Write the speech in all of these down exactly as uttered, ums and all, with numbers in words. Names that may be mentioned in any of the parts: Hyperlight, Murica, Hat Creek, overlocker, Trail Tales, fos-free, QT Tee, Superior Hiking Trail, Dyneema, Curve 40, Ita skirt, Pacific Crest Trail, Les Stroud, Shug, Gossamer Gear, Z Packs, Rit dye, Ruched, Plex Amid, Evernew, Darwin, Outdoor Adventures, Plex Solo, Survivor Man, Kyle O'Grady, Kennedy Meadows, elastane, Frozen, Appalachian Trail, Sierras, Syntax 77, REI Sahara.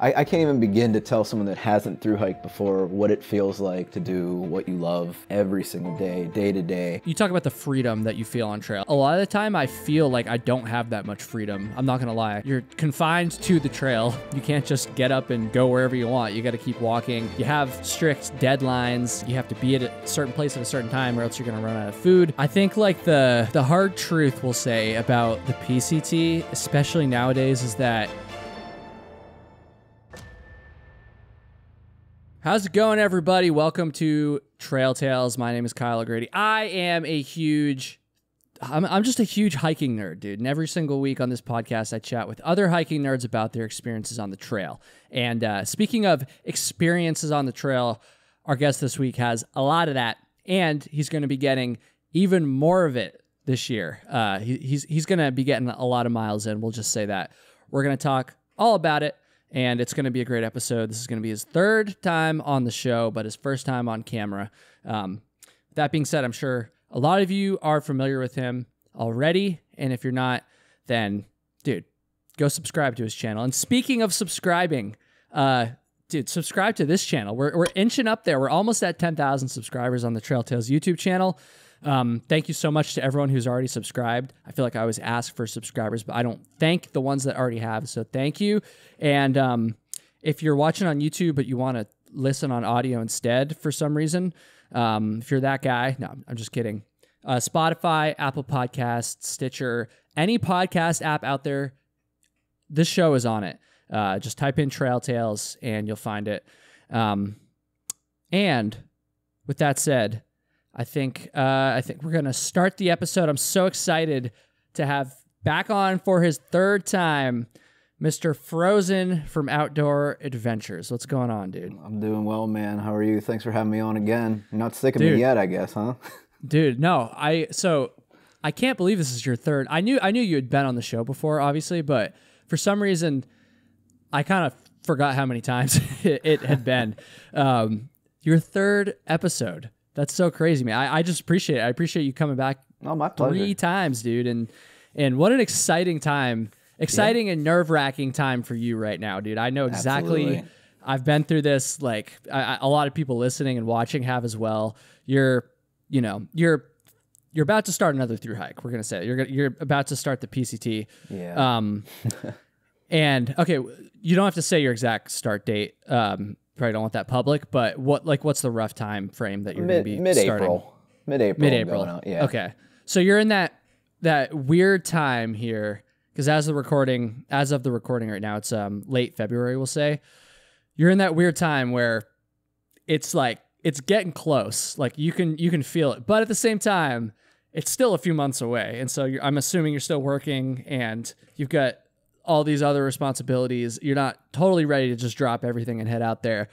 I, I can't even begin to tell someone that hasn't through hiked before what it feels like to do what you love every single day, day to day. You talk about the freedom that you feel on trail. A lot of the time I feel like I don't have that much freedom. I'm not gonna lie. You're confined to the trail. You can't just get up and go wherever you want. You gotta keep walking. You have strict deadlines. You have to be at a certain place at a certain time or else you're gonna run out of food. I think like the, the hard truth we'll say about the P C T, especially nowadays, is that how's it going, everybody? Welcome to Trail Tales. My name is Kyle O'Grady. I am a huge... I'm, I'm just a huge hiking nerd, dude. And every single week on this podcast, I chat with other hiking nerds about their experiences on the trail. And uh, speaking of experiences on the trail, our guest this week has a lot of that. And he's going to be getting even more of it this year. Uh, he, he's he's going to be getting a lot of miles in. We'll just say that. We're going to talk all about it. And it's going to be a great episode. This is going to be his third time on the show, but his first time on camera. Um, that being said, I'm sure a lot of you are familiar with him already. And if you're not, then, dude, go subscribe to his channel. And speaking of subscribing, uh, dude, subscribe to this channel. We're, we're inching up there. We're almost at ten thousand subscribers on the Trail Tales YouTube channel. Um, thank you so much to everyone who's already subscribed. I feel like I always ask for subscribers, but I don't thank the ones that already have. So thank you. And um, if you're watching on YouTube, but you want to listen on audio instead for some reason, um, if you're that guy, no, I'm just kidding. Uh, Spotify, Apple Podcasts, Stitcher, any podcast app out there, this show is on it. Uh, just type in Trail Tales and you'll find it. Um, and with that said, I think uh, I think we're going to start the episode. I'm so excited to have back on for his third time, Mister Frozen from Outdoor Adventures. What's going on, dude? I'm doing well, man. How are you? Thanks for having me on again. You're not sick of dude, me yet, I guess, huh? Dude, no. I so I can't believe this is your third. I knew I knew you had been on the show before, obviously, but for some reason, I kind of forgot how many times it, it had been. Um, your third episode. That's so crazy, man. I, I just appreciate it. I appreciate you coming back oh, my pleasure. three times, dude. And and what an exciting time, exciting yeah. and nerve-wracking time for you right now, dude. I know exactly. Absolutely. I've been through this. Like I, I, a lot of people listening and watching have as well. You're, you know, you're you're about to start another thru hike. We're gonna say you're gonna, you're about to start the P C T. Yeah. Um, and okay, you don't have to say your exact start date. Um. Probably don't want that public, but what like what's the rough time frame that you're mid, gonna be mid April. Mid April. Mid April. Yeah. Okay. So you're in that that weird time here, because as the recording as of the recording right now, it's um late February, we'll say. You're in that weird time where it's like it's getting close. Like you can you can feel it. But at the same time, it's still a few months away. And so you're, I'm assuming you're still working and you've got all these other responsibilities. You're not totally ready to just drop everything and head out there,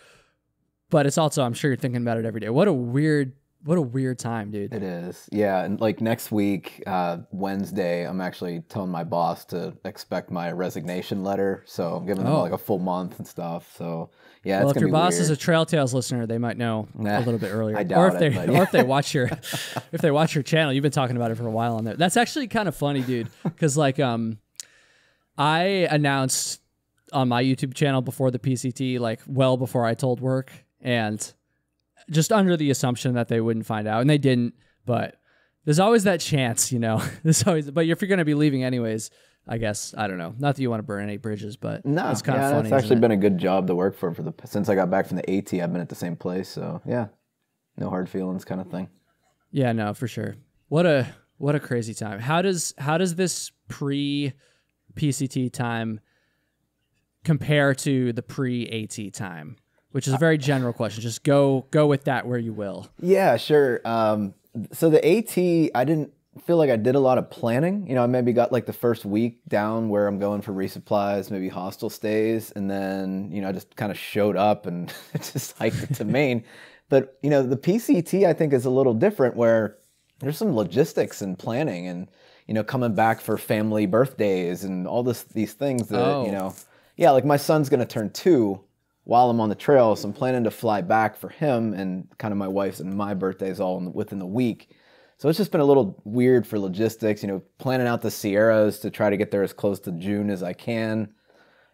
but it's also, I'm sure you're thinking about it every day. What a weird, what a weird time, dude. It is. Yeah. And like next week, uh, Wednesday, I'm actually telling my boss to expect my resignation letter. So I'm giving oh. them like a full month and stuff. So yeah, well, it's if your be boss weird. Is a Trail Tales listener, they might know nah, a little bit earlier. I doubt or if they, it, but yeah. or if they watch your, if they watch your channel, you've been talking about it for a while on there. That's actually kind of funny, dude. Cause like, um, I announced on my YouTube channel before the P C T, like well before I told work, and just under the assumption that they wouldn't find out, and they didn't. But there's always that chance, you know. There's always, but if you're going to be leaving anyways, I guess I don't know. Not that you want to burn any bridges, but no, it's kind of yeah, funny. It's actually it? been a good job to work for for the since I got back from the AT. I've been at the same place, so yeah, no hard feelings, kind of thing. Yeah, no, for sure. What a what a crazy time. How does how does this pre P C T time compare to the pre-AT time, which is a very general question. Just go go with that where you will. Yeah, sure. Um, so the AT, I didn't feel like I did a lot of planning. You know, I maybe got like the first week down where I'm going for resupplies, maybe hostel stays, and then, you know, I just kind of showed up and just hiked to Maine. But, you know, the P C T, I think, is a little different where there's some logistics and planning and, you know, coming back for family birthdays and all this, these things that, oh. you know, yeah, like my son's going to turn two while I'm on the trail. So I'm planning to fly back for him and kind of my wife's and my birthdays all in, within the week. So it's just been a little weird for logistics, you know, planning out the Sierras to try to get there as close to June as I can.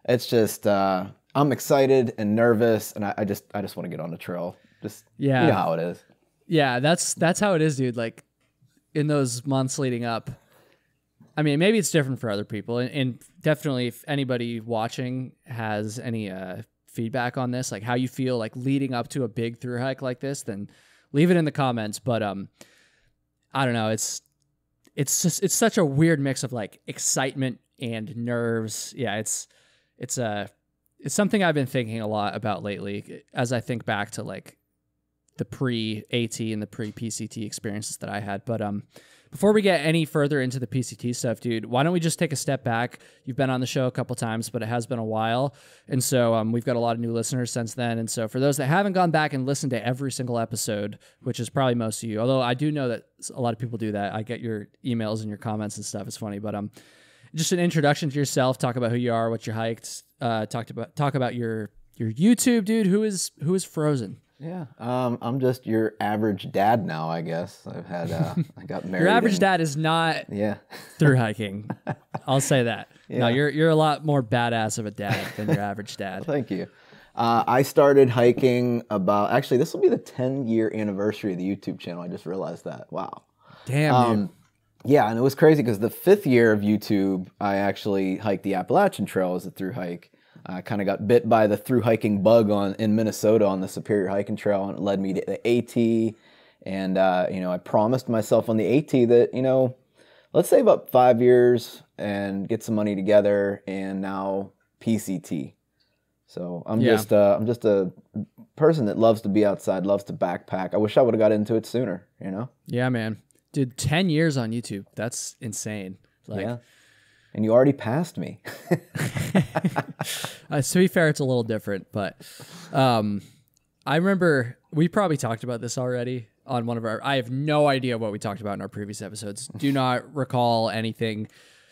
It's just, uh, I'm excited and nervous, and I, I just I just want to get on the trail. Just yeah, you know how it is. Yeah, that's that's how it is, dude. Like in those months leading up, I mean, maybe it's different for other people, and, and definitely if anybody watching has any uh, feedback on this, like how you feel like leading up to a big thru hike like this, then leave it in the comments. But um, I don't know. It's it's just it's such a weird mix of like excitement and nerves. Yeah, it's it's a uh, it's something I've been thinking a lot about lately as I think back to like the pre-AT and the pre-P C T experiences that I had. But um, before we get any further into the P C T stuff, dude, why don't we just take a step back? You've been on the show a couple times, but it has been a while. And so um, we've got a lot of new listeners since then. And so for those that haven't gone back and listened to every single episode, which is probably most of you, although I do know that a lot of people do that. I get your emails and your comments and stuff. It's funny, but um, just an introduction to yourself, talk about who you are, what you hiked, uh, talked about, talk about your, your YouTube, dude. Who is, who is Frozen? Yeah. Um, I'm just your average dad now, I guess. I've had, uh, I got married. Your average and... dad is not yeah. through hiking. I'll say that. Yeah. No, you're, you're a lot more badass of a dad than your average dad. Thank you. Uh, I started hiking about, actually, this will be the ten year anniversary of the YouTube channel. I just realized that. Wow. Damn. Um, dude. Yeah, and it was crazy because the fifth year of YouTube, I actually hiked the Appalachian Trail as a thru hike. I kind of got bit by the thru hiking bug on in Minnesota on the Superior Hiking Trail, and it led me to the AT. And uh, you know, I promised myself on the AT that, you know, let's save up five years and get some money together. And now P C T. So I'm yeah. just uh, I'm just a person that loves to be outside, loves to backpack. I wish I would have got into it sooner. You know? Yeah, man. Dude, ten years on YouTube. That's insane. Like, yeah. And you already passed me. uh, to be fair, it's a little different, but um, I remember we probably talked about this already on one of our... I have no idea what we talked about in our previous episodes. Do not recall anything.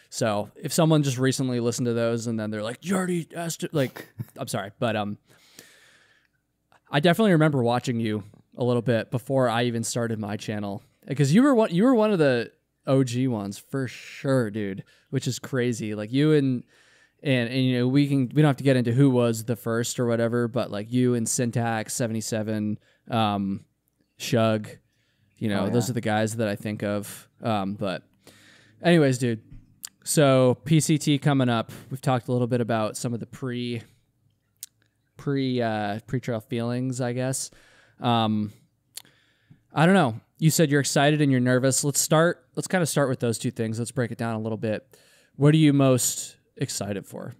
So if someone just recently listened to those and then they're like, you already asked it. Like, I'm sorry, but um, I definitely remember watching you a little bit before I even started my channel. Because you were one, you were one of the O G ones for sure, dude. Which is crazy. Like you and and and you know we can we don't have to get into who was the first or whatever, but like you and Syntax seventy-seven, um, Shug, you know oh, yeah. those are the guys that I think of. Um, but anyways, dude. So P C T coming up. We've talked a little bit about some of the pre pre uh, pre trail feelings, I guess. Um, I don't know. You said you're excited and you're nervous. Let's start. Let's kind of start with those two things. Let's break it down a little bit. What are you most excited for?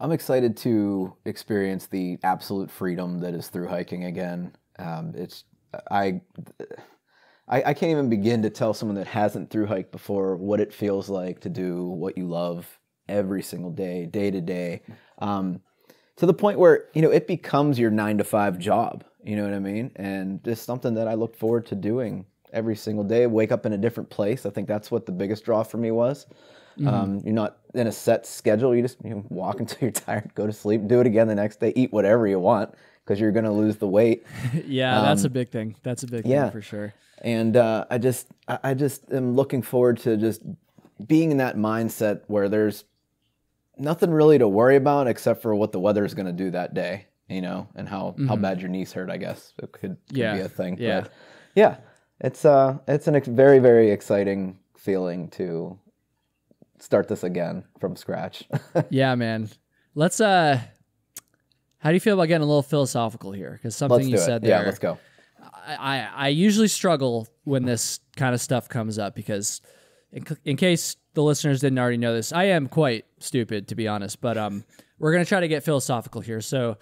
I'm excited to experience the absolute freedom that is thru hiking again. Um, it's I, I I can't even begin to tell someone that hasn't thru hiked before what it feels like to do what you love every single day, day to day, um, to the point where you know it becomes your nine to five job. You know what I mean? And just something that I look forward to doing every single day, wake up in a different place. I think that's what the biggest draw for me was. Mm-hmm. um, you're not in a set schedule. You just you know, walk until you're tired, go to sleep, do it again the next day, eat whatever you want because you're going to lose the weight. yeah, um, that's a big thing. That's a big yeah. thing for sure. And uh, I just, I just am looking forward to just being in that mindset where there's nothing really to worry about except for what the weather is going to do that day. You know, and how, mm-hmm. how bad your knees hurt, I guess. It could, could yeah. be a thing. Yeah. But yeah. It's, uh, it's an ex very, very exciting feeling to start this again from scratch. yeah, man. Let's, uh, how do you feel about getting a little philosophical here? Because something let's you said it. there. Yeah, let's go. I, I, I usually struggle when this kind of stuff comes up because in, in case the listeners didn't already know this, I am quite stupid, to be honest. But um, we're going to try to get philosophical here. So...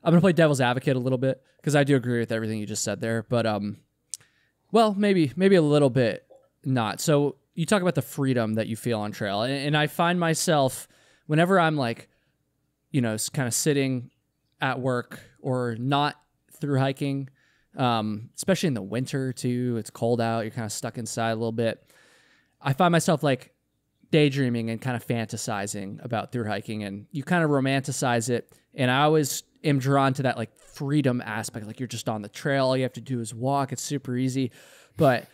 I'm going to play devil's advocate a little bit because I do agree with everything you just said there, but, um, well, maybe, maybe a little bit not. So you talk about the freedom that you feel on trail. And, and I find myself whenever I'm like, you know, kind of sitting at work or not through hiking, um, especially in the winter too, it's cold out. You're kind of stuck inside a little bit. I find myself like daydreaming and kind of fantasizing about through hiking and you kind of romanticize it. And I always am drawn to that like freedom aspect. Like you're just on the trail. All you have to do is walk. It's super easy. But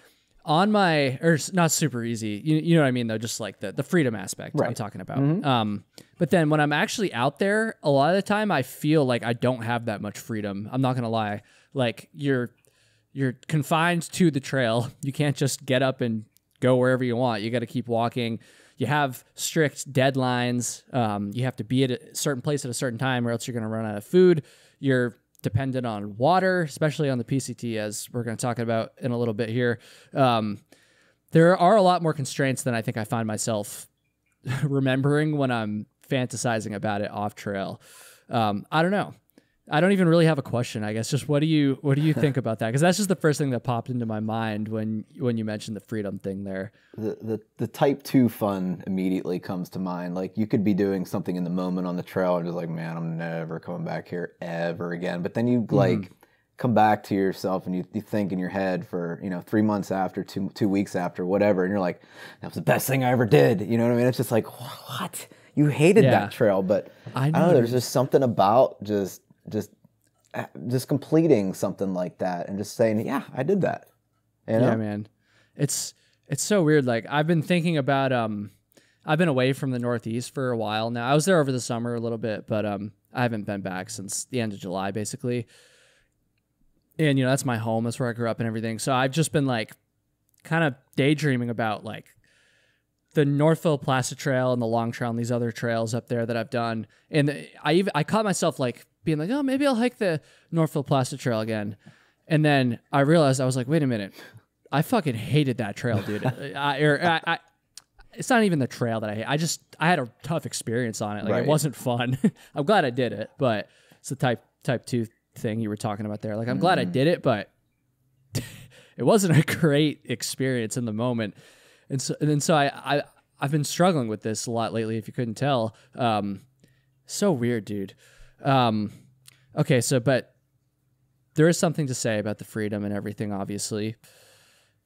on my, or not super easy, you, you know what I mean, though, just like the, the freedom aspect right. I'm talking about. Mm-hmm. Um, but then when I'm actually out there, a lot of the time I feel like I don't have that much freedom. I'm not going to lie. Like you're, you're confined to the trail. You can't just get up and go wherever you want. You got to keep walking. You have strict deadlines. Um, you have to be at a certain place at a certain time or else you're going to run out of food. You're dependent on water, especially on the P C T, as we're going to talk about in a little bit here. Um, there are a lot more constraints than I think I find myself remembering when I'm fantasizing about it off trail. Um, I don't know. I don't even really have a question, I guess. Just what do you what do you think about that? Because that's just the first thing that popped into my mind when when you mentioned the freedom thing there. The, the the type two fun immediately comes to mind. Like you could be doing something in the moment on the trail and just like, man, I'm never coming back here ever again. But then you mm-hmm. like come back to yourself and you, you think in your head for, you know, three months after, two two weeks after, whatever, and you're like, that was the best thing I ever did. You know what I mean? It's just like, what? You hated yeah. that trail, but I know. I don't know, there's just something about just just just completing something like that and just saying, yeah, I did that. You know? Yeah, man. It's it's so weird. Like I've been thinking about um I've been away from the Northeast for a while now. I was there over the summer a little bit, but um I haven't been back since the end of July basically. And you know, that's my home, that's where I grew up and everything. So I've just been like kind of daydreaming about like the Northville Placid Trail and the Long Trail and these other trails up there that I've done. And I even I caught myself like being like, oh, maybe I'll hike the Northville Placid Trail again. And then I realized, I was like, wait a minute. I fucking hated that trail, dude. I, or, I, I, it's not even the trail that I hate. I just, I had a tough experience on it. Like, right. It wasn't fun. I'm glad I did it, but it's the type type two thing you were talking about there. Like, I'm mm. glad I did it, but it wasn't a great experience in the moment. And so, and then, so I, I, I've been struggling with this a lot lately, if you couldn't tell. Um, so weird, dude. Um, okay, so, but there is something to say about the freedom and everything, obviously.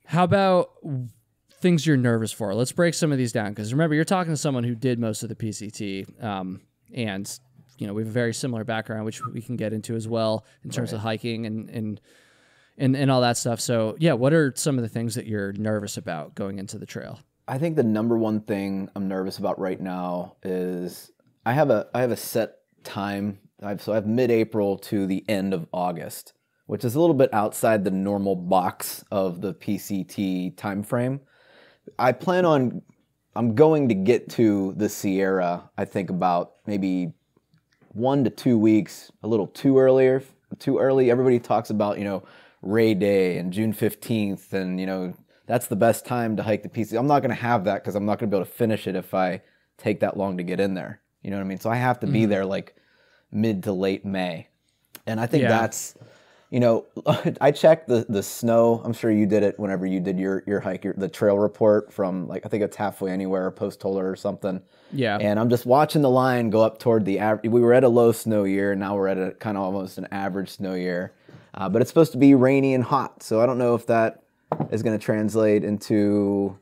How about things you're nervous for? Let's break some of these down, because remember, you're talking to someone who did most of the P C T, um, and, you know, we have a very similar background, which we can get into as well in terms right. of hiking and, and, and, and all that stuff. So, yeah, what are some of the things that you're nervous about going into the trail? I think the number one thing I'm nervous about right now is I have a, I have a set time. I've, so I have mid-April to the end of August, which is a little bit outside the normal box of the P C T time frame. I plan on, I'm going to get to the Sierra, I think about maybe one to two weeks, a little too earlier, too early. Everybody talks about, you know, Ray Day and June fifteenth and, you know, that's the best time to hike the P C T. I'm not going to have that because I'm not going to be able to finish it if I take that long to get in there. You know what I mean? So I have to be there like mid to late May. And I think yeah. that's, you know, I checked the, the snow. I'm sure you did it whenever you did your, your hike, your, the trail report from like, I think it's Halfway Anywhere or Post Holder or something. Yeah. And I'm just watching the line go up toward the average. We were at a low snow year. Now we're at a kind of almost an average snow year. Uh, but it's supposed to be rainy and hot. So I don't know if that is going to translate into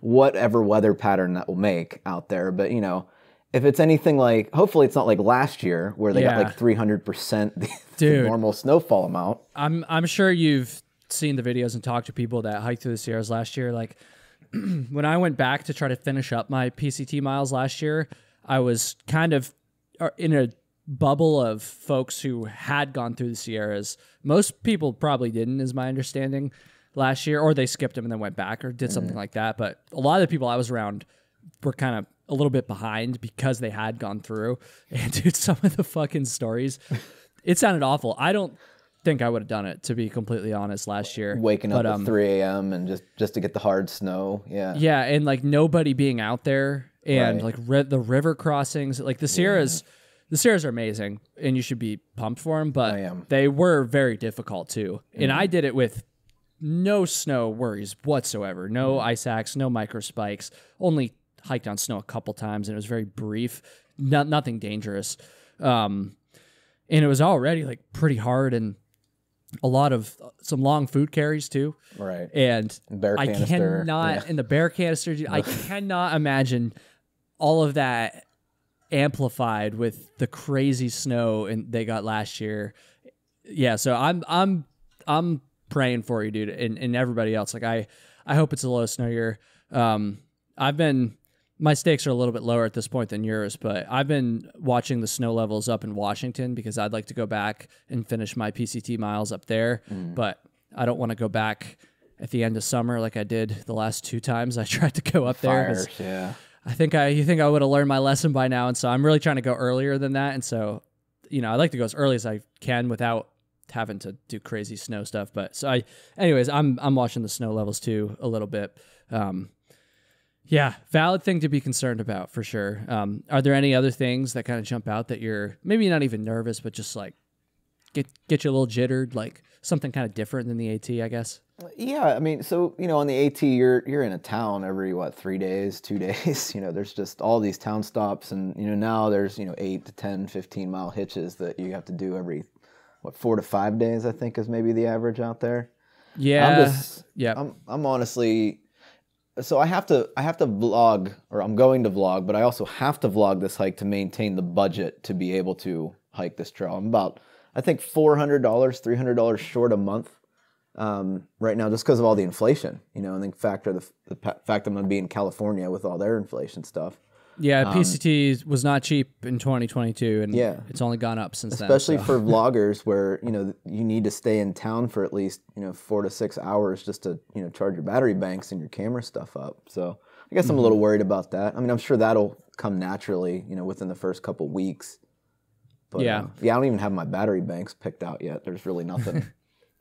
whatever weather pattern that will make out there. But, you know, if it's anything like, hopefully it's not like last year where they yeah. got like three hundred percent the Dude, normal snowfall amount. I'm I'm sure you've seen the videos and talked to people that hiked through the Sierras last year. Like when I went back to try to finish up my P C T miles last year, I was kind of in a bubble of folks who had gone through the Sierras. Most people probably didn't, is my understanding, last year, or they skipped them and then went back or did mm. something like that. But a lot of the people I was around were kind of a little bit behind because they had gone through. And dude, some of the fucking stories, it sounded awful. I don't think I would have done it, to be completely honest, last year. Waking but, up um, at three A M and just, just to get the hard snow. Yeah. Yeah. And like nobody being out there and right. like re the river crossings, like the Sierras, yeah. the Sierras are amazing and you should be pumped for them, but they were very difficult too. Mm. And I did it with no snow worries whatsoever. No mm. ice axe, no micro spikes, only hiked on snow a couple times and it was very brief, not nothing dangerous. Um, and it was already like pretty hard and a lot of uh, some long food carries too. Right. And bear I canister. cannot, in yeah. the bear canister, dude, I cannot imagine all of that amplified with the crazy snow and they got last year. Yeah. So I'm, I'm, I'm praying for you, dude. And, and everybody else. Like I, I hope it's the lowest snow year. Um, I've been, my stakes are a little bit lower at this point than yours, but I've been watching the snow levels up in Washington because I'd like to go back and finish my P C T miles up there, mm. but I don't want to go back at the end of summer like I did the last two times I tried to go up there. Fires, yeah. I think I, you think I would have learned my lesson by now, and so I'm really trying to go earlier than that, and so, you know, I like to go as early as I can without having to do crazy snow stuff, but so I, anyways, I'm, I'm watching the snow levels too a little bit. Um, Yeah, valid thing to be concerned about for sure. Um, are there any other things that kind of jump out that you're maybe not even nervous, but just like get get you a little jittered, like something kind of different than the AT, I guess? Yeah, I mean, so you know, on the AT, you're you're in a town every what three days, two days. You know, there's just all these town stops, and you know now there's you know eight to ten, fifteen mile hitches that you have to do every what four to five days, I think is maybe the average out there. Yeah, I'm just, yeah. I'm I'm honestly. So I have to I have to vlog, or I'm going to vlog, but I also have to vlog this hike to maintain the budget to be able to hike this trail. I'm about, I think, four hundred dollars, three hundred dollars short a month um, right now just because of all the inflation, you know, and then factor the, the fact I'm going to be in California with all their inflation stuff. Yeah, P C T um, was not cheap in twenty twenty-two, and yeah, it's only gone up since especially then. Especially so. For vloggers where, you know, you need to stay in town for at least, you know, four to six hours just to, you know, charge your battery banks and your camera stuff up. So I guess mm-hmm. I'm a little worried about that. I mean, I'm sure that'll come naturally, you know, within the first couple weeks. But, yeah. Uh, yeah, I don't even have my battery banks picked out yet. There's really nothing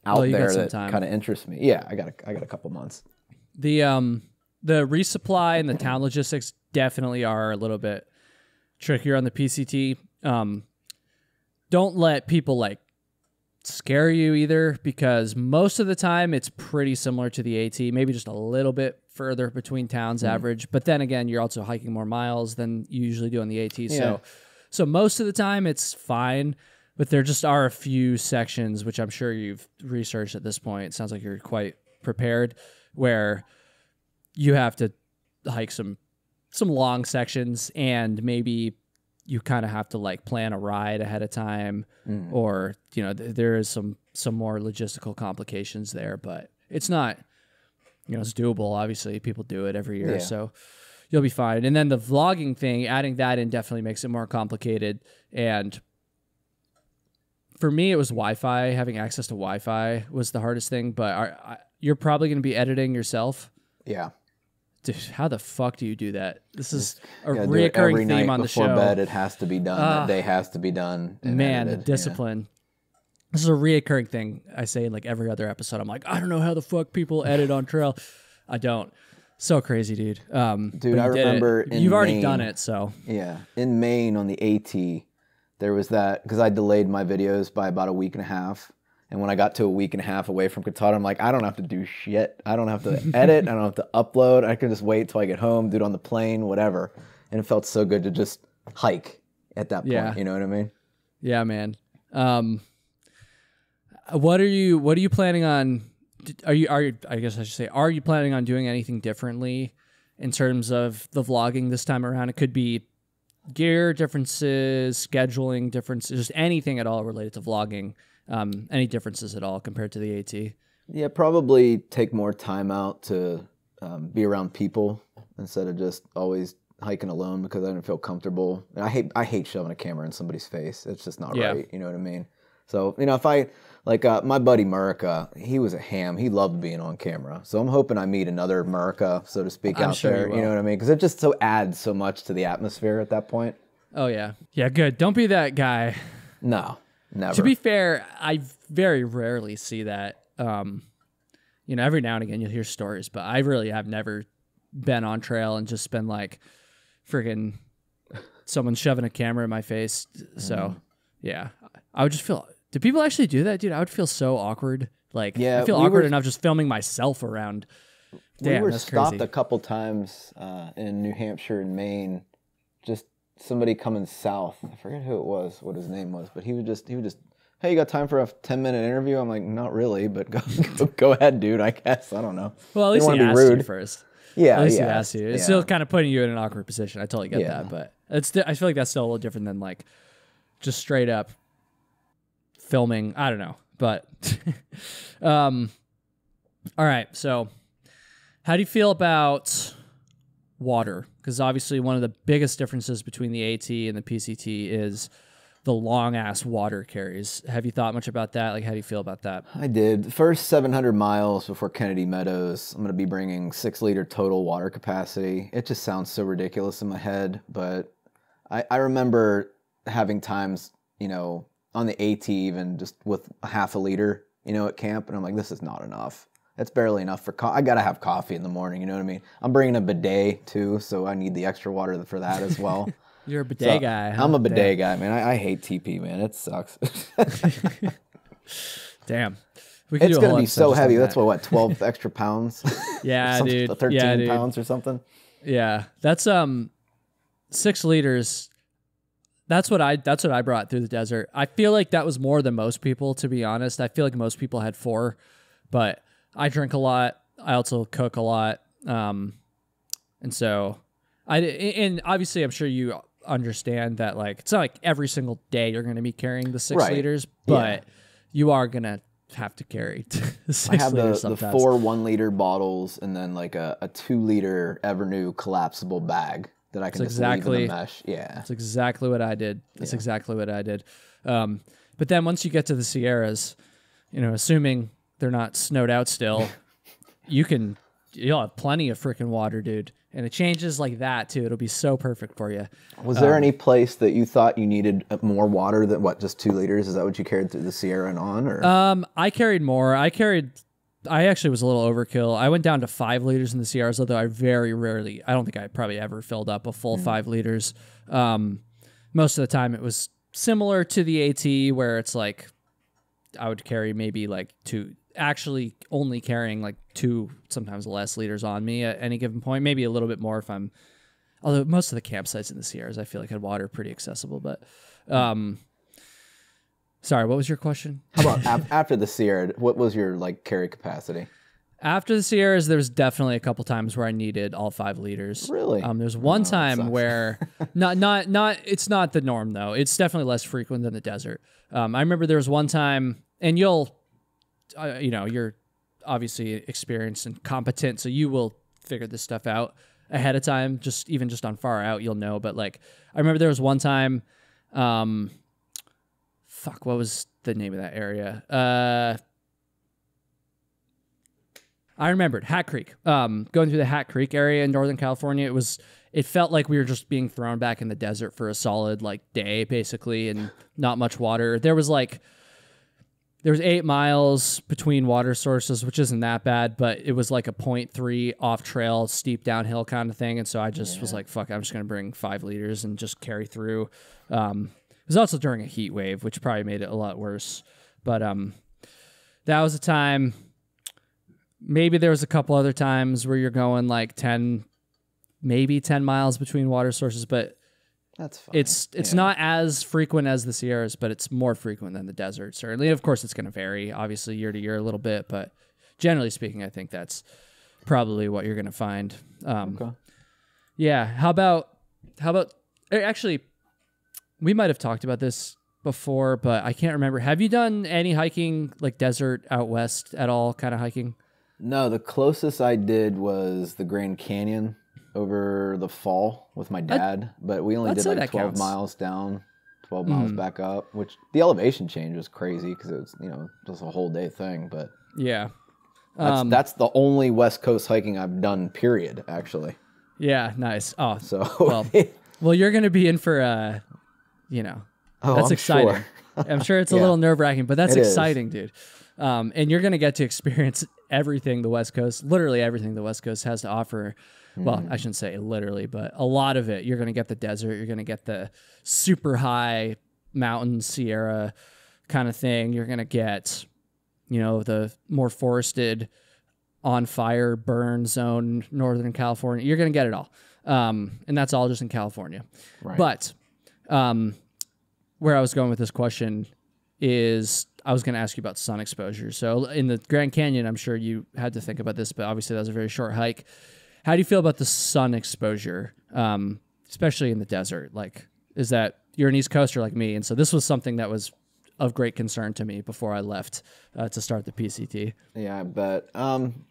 out well, there that kind of interests me. Yeah, I got a, I got a couple months. The, um, the resupply and the town logistics definitely are a little bit trickier on the P C T. Um, don't let people like scare you either, because most of the time it's pretty similar to the AT, maybe just a little bit further between towns mm. average. But then again, you're also hiking more miles than you usually do on the AT. Yeah. So, so most of the time it's fine, but there just are a few sections, which I'm sure you've researched at this point. It sounds like you're quite prepared, where you have to hike some some long sections, and maybe you kind of have to like plan a ride ahead of time mm. or, you know, th there is some, some more logistical complications there, but it's not, you know, it's doable. Obviously people do it every year, yeah. so you'll be fine. And then the vlogging thing, adding that in definitely makes it more complicated. And for me, it was Wi-Fi. Having access to Wi-Fi was the hardest thing, but are, I, you're probably going to be editing yourself. Yeah. Dude, how the fuck do you do that? This is a reoccurring theme on the show. Before bed, it has to be done. Uh, that day has to be done. Man, edited. The discipline. Yeah. This is a reoccurring thing I say in like every other episode. I'm like, I don't know how the fuck people edit on trail. I don't. So crazy, dude. Um, dude, I remember in you've already Maine, done it. So yeah, in Maine on the AT, there was that because I delayed my videos by about a week and a half. And when I got to a week and a half away from Qatar, I'm like, I don't have to do shit. I don't have to edit. I don't have to upload. I can just wait till I get home, do it on the plane, whatever. And it felt so good to just hike at that point. Yeah. You know what I mean? Yeah, man. Um, what are you? What are you planning on? Are you? Are you, I guess I should say, are you planning on doing anything differently in terms of the vlogging this time around? It could be gear differences, scheduling differences, just anything at all related to vlogging. Um, any differences at all compared to the AT? Yeah, probably take more time out to um, be around people instead of just always hiking alone, because I didn't feel comfortable. And I hate I hate shoving a camera in somebody's face. It's just not yeah. right. You know what I mean? So, you know, if I, like uh, my buddy Murica, he was a ham. He loved being on camera. So I'm hoping I meet another Murica, so to speak, I'm out sure there. You, you know what I mean? Because it just so adds so much to the atmosphere at that point. Oh, yeah. Yeah, good. Don't be that guy. No. Never. To be fair, I very rarely see that. Um, you know, every now and again you'll hear stories, but I really have never been on trail and just been like freaking someone shoving a camera in my face. So, mm. yeah, I would just feel, do people actually do that, dude? I would feel so awkward. Like, yeah, I feel we awkward were, enough just filming myself around. Damn, we were stopped crazy. a couple times uh, in New Hampshire and Maine, just somebody coming south. I forget who it was, what his name was, but he would just, he would just, hey, you got time for a ten minute interview? I'm like, not really, but go, go, go ahead, dude, I guess. I don't know. Well, at least he asked you first. Yeah. At least he asked you. It's still kind of putting you in an awkward position. I totally get that, but it's, I feel like that's still a little different than like just straight up filming. I don't know, but, um, all right. So How do you feel about water? Because obviously one of the biggest differences between the AT and the P C T is the long-ass water carries. Have you thought much about that? Like, how do you feel about that? I did. The first seven hundred miles before Kennedy Meadows, I'm going to be bringing six liter total water capacity. It just sounds so ridiculous in my head, but I, I remember having times, you know, on the AT even just with half a liter, you know, at camp, and I'm like, this is not enough. That's barely enough for co I got to have coffee in the morning, you know what I mean? I'm bringing a bidet, too, so I need the extra water for that as well. You're a bidet so, guy. Huh? I'm a bidet Damn. guy, man. I, I hate T P, man. It sucks. Damn. We it's going to be so heavy. Like that. That's what, what, twelve extra pounds? Yeah, dude. thirteen yeah, dude. pounds or something? Yeah. That's um, six liters. That's what I that's what I brought through the desert. I feel like that was more than most people, to be honest. I feel like most people had four, but I drink a lot. I also cook a lot. Um, and so I, and obviously I'm sure you understand that, like, it's not like every single day you're going to be carrying the six right. liters, but yeah. you are going to have to carry six I have liters the, the four one liter bottles and then like a, a two liter Evernew collapsible bag that I can that's just exactly, leave in the mesh. Yeah. That's exactly what I did. That's yeah. exactly what I did. Um, but then once you get to the Sierras, you know, assuming they're not snowed out still, you can, you'll have plenty of freaking water, dude. And it changes like that, too. It'll be so perfect for you. Was um, there any place that you thought you needed more water than, what, just two liters? Is that what you carried through the Sierra and on? Or? Um, I carried more. I carried, I actually was a little overkill. I went down to five liters in the Sierras, although I very rarely, I don't think I probably ever filled up a full mm. five liters. Um, most of the time, it was similar to the AT, where it's like, I would carry maybe like two, actually only carrying like two, sometimes less liters on me at any given point, maybe a little bit more if I'm, although most of the campsites in the Sierras I feel like had water pretty accessible. But um sorry, what was your question? How about after the Sierra, what was your like carry capacity after the Sierras? There was definitely a couple times where I needed all five liters. Really? Um there's one oh, time where not not not it's not the norm, though. It's definitely less frequent than the desert. um I remember there was one time, and you'll Uh, you know, you're obviously experienced and competent, so you will figure this stuff out ahead of time. Just even just on far out, you'll know. But like, I remember there was one time, um, fuck, what was the name of that area? Uh, I remembered Hat Creek. Um, going through the Hat Creek area in Northern California, it was, it felt like we were just being thrown back in the desert for a solid like day, basically, and not much water. There was like. There was eight miles between water sources, which isn't that bad, but it was like a point three off trail, steep downhill kind of thing. And so I just yeah. was like, fuck, I'm just going to bring five liters and just carry through. Um, it was also during a heat wave, which probably made it a lot worse. But um, that was a time. Maybe there was a couple other times where you're going like ten, maybe ten miles between water sources, but that's fine. It's it's yeah. not as frequent as the Sierras, but it's more frequent than the desert, certainly. Of course, it's going to vary, obviously, year to year a little bit, but generally speaking, I think that's probably what you're going to find. Um, okay. Yeah. How about how about actually? We might have talked about this before, but I can't remember. Have you done any hiking, like desert out west at all, kind of hiking? No. The closest I did was the Grand Canyon over the fall with my dad, I, but we only did like twelve miles down, twelve miles mm. back up, which the elevation change was crazy because it was, you know, just a whole day thing. But yeah, that's, um, that's the only West Coast hiking I've done, period, actually. Yeah. Nice. Oh, so well, well, you're going to be in for, uh, you know, oh, that's I'm exciting. Sure. I'm sure it's a yeah. little nerve wracking, but that's it exciting, is. dude. Um, and you're going to get to experience everything the West Coast, literally everything the West Coast has to offer. Well, I shouldn't say literally, but a lot of it. You're going to get the desert. You're going to get the super high mountain Sierra kind of thing. You're going to get, you know, the more forested, on fire, burn zone, Northern California. You're going to get it all. Um, and that's all just in California. Right. But um, where I was going with this question is I was going to ask you about sun exposure. So in the Grand Canyon, I'm sure you had to think about this, but obviously that was a very short hike. How do you feel about the sun exposure, um, especially in the desert? Like, is that you're an East Coaster like me? And so this was something that was of great concern to me before I left uh, to start the P C T. Yeah, I bet. Um,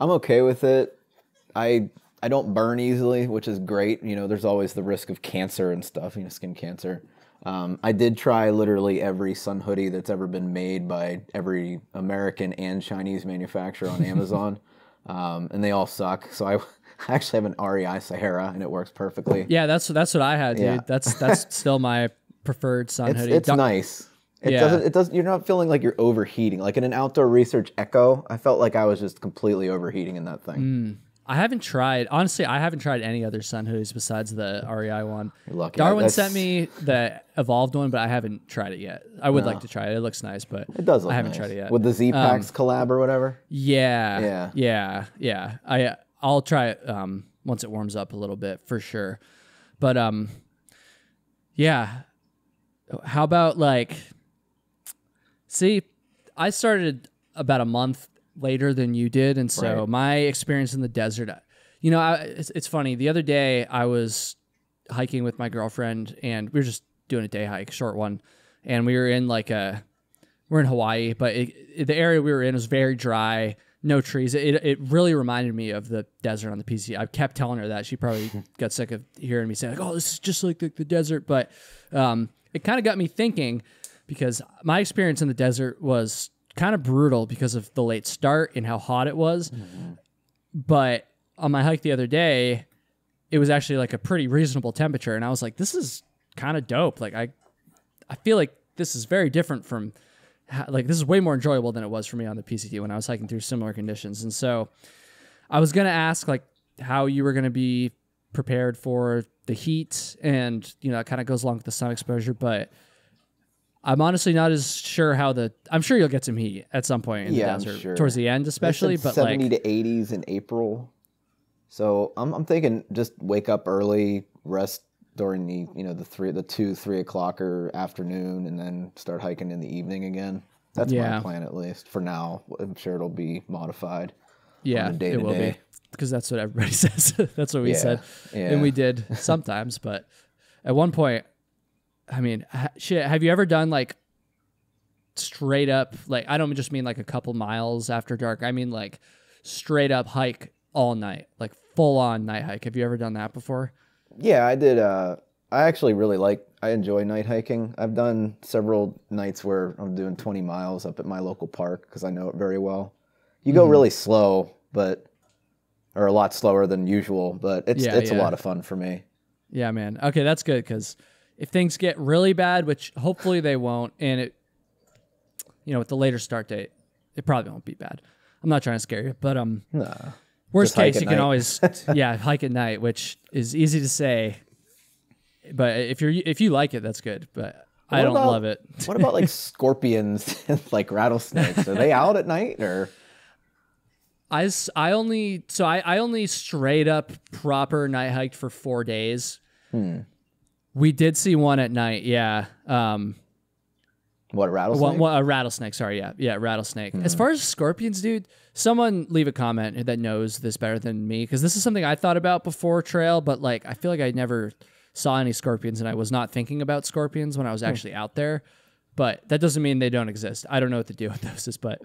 I'm okay with it. I I don't burn easily, which is great. You know, there's always the risk of cancer and stuff, you know, skin cancer. Um, I did try literally every sun hoodie that's ever been made by every American and Chinese manufacturer on Amazon, um, and they all suck. So I actually have an R E I Sahara, and it works perfectly. Yeah, that's that's what I had, dude. Yeah. That's that's still my preferred sun it's, hoodie. It's Don't, nice. It yeah. doesn't. It doesn't. You're not feeling like you're overheating. Like in an Outdoor Research Echo, I felt like I was just completely overheating in that thing. Mm. I haven't tried, honestly, I haven't tried any other sun hoodies besides the R E I one. You're lucky. Darwin That's... sent me the Evolved one, but I haven't tried it yet. I would no. like to try it. It looks nice, but it does look I haven't nice. tried it yet. With the Z Packs um, collab or whatever? Yeah. Yeah. Yeah. Yeah. I, I'll try it um, once it warms up a little bit for sure. But um, yeah. How about like, see, I started about a month later than you did, and so right. my experience in the desert, you know, I, it's, it's funny, the other day I was hiking with my girlfriend, and we were just doing a day hike, short one, and we were in like a we're in Hawaii, but it, it, the area we were in was very dry, no trees. It, it really reminded me of the desert on the P C. I kept telling her that. She probably got sick of hearing me saying like, oh, this is just like the, the desert, but um it kind of got me thinking, because my experience in the desert was kind of brutal because of the late start and how hot it was. Mm-hmm. But on my hike the other day, it was actually like a pretty reasonable temperature. And I was like, this is kind of dope. Like I, I feel like this is very different from how, like, this is way more enjoyable than it was for me on the P C T when I was hiking through similar conditions. And so I was going to ask like how you were going to be prepared for the heat, and, you know, it kind of goes along with the sun exposure, but I'm honestly not as sure how the... I'm sure you'll get some heat at some point in yeah, the desert, sure. towards the end especially, but seventy like... seventy to eighties in April. So I'm, I'm thinking just wake up early, rest during the, you know, the three, the two, three o'clocker afternoon, and then start hiking in the evening again. That's yeah. my plan, at least, for now. I'm sure it'll be modified. Yeah, on a day it to will day. be. Because that's what everybody says. That's what we yeah, said. Yeah. And we did sometimes, but at one point... I mean, shit, have you ever done like straight up, like, I don't just mean like a couple miles after dark. I mean like straight up hike all night, like full on night hike. Have you ever done that before? Yeah, I did. Uh, I actually really like, I enjoy night hiking. I've done several nights where I'm doing twenty miles up at my local park because I know it very well. You go mm-hmm. really slow, but, or a lot slower than usual, but it's, yeah, it's yeah. a lot of fun for me. Yeah, man. Okay, that's good, because if things get really bad, which hopefully they won't, and it, you know, with the later start date, it probably won't be bad. I'm not trying to scare you, but um, no, worst case, you night. can always, yeah, hike at night, which is easy to say, but if you're if you like it, that's good. But what I don't about, love it. What about like scorpions, and like rattlesnakes? Are they out at night or? I I only so I I only straight up proper night hiked for four days. Hmm. We did see one at night, yeah. Um, what, a rattlesnake? What, a rattlesnake, sorry, yeah. Yeah, rattlesnake. Mm. As far as scorpions, dude, someone leave a comment that knows this better than me, because this is something I thought about before trail, but like I feel like I never saw any scorpions, and I was not thinking about scorpions when I was actually mm. out there, but that doesn't mean they don't exist. I don't know what to do with those is, but,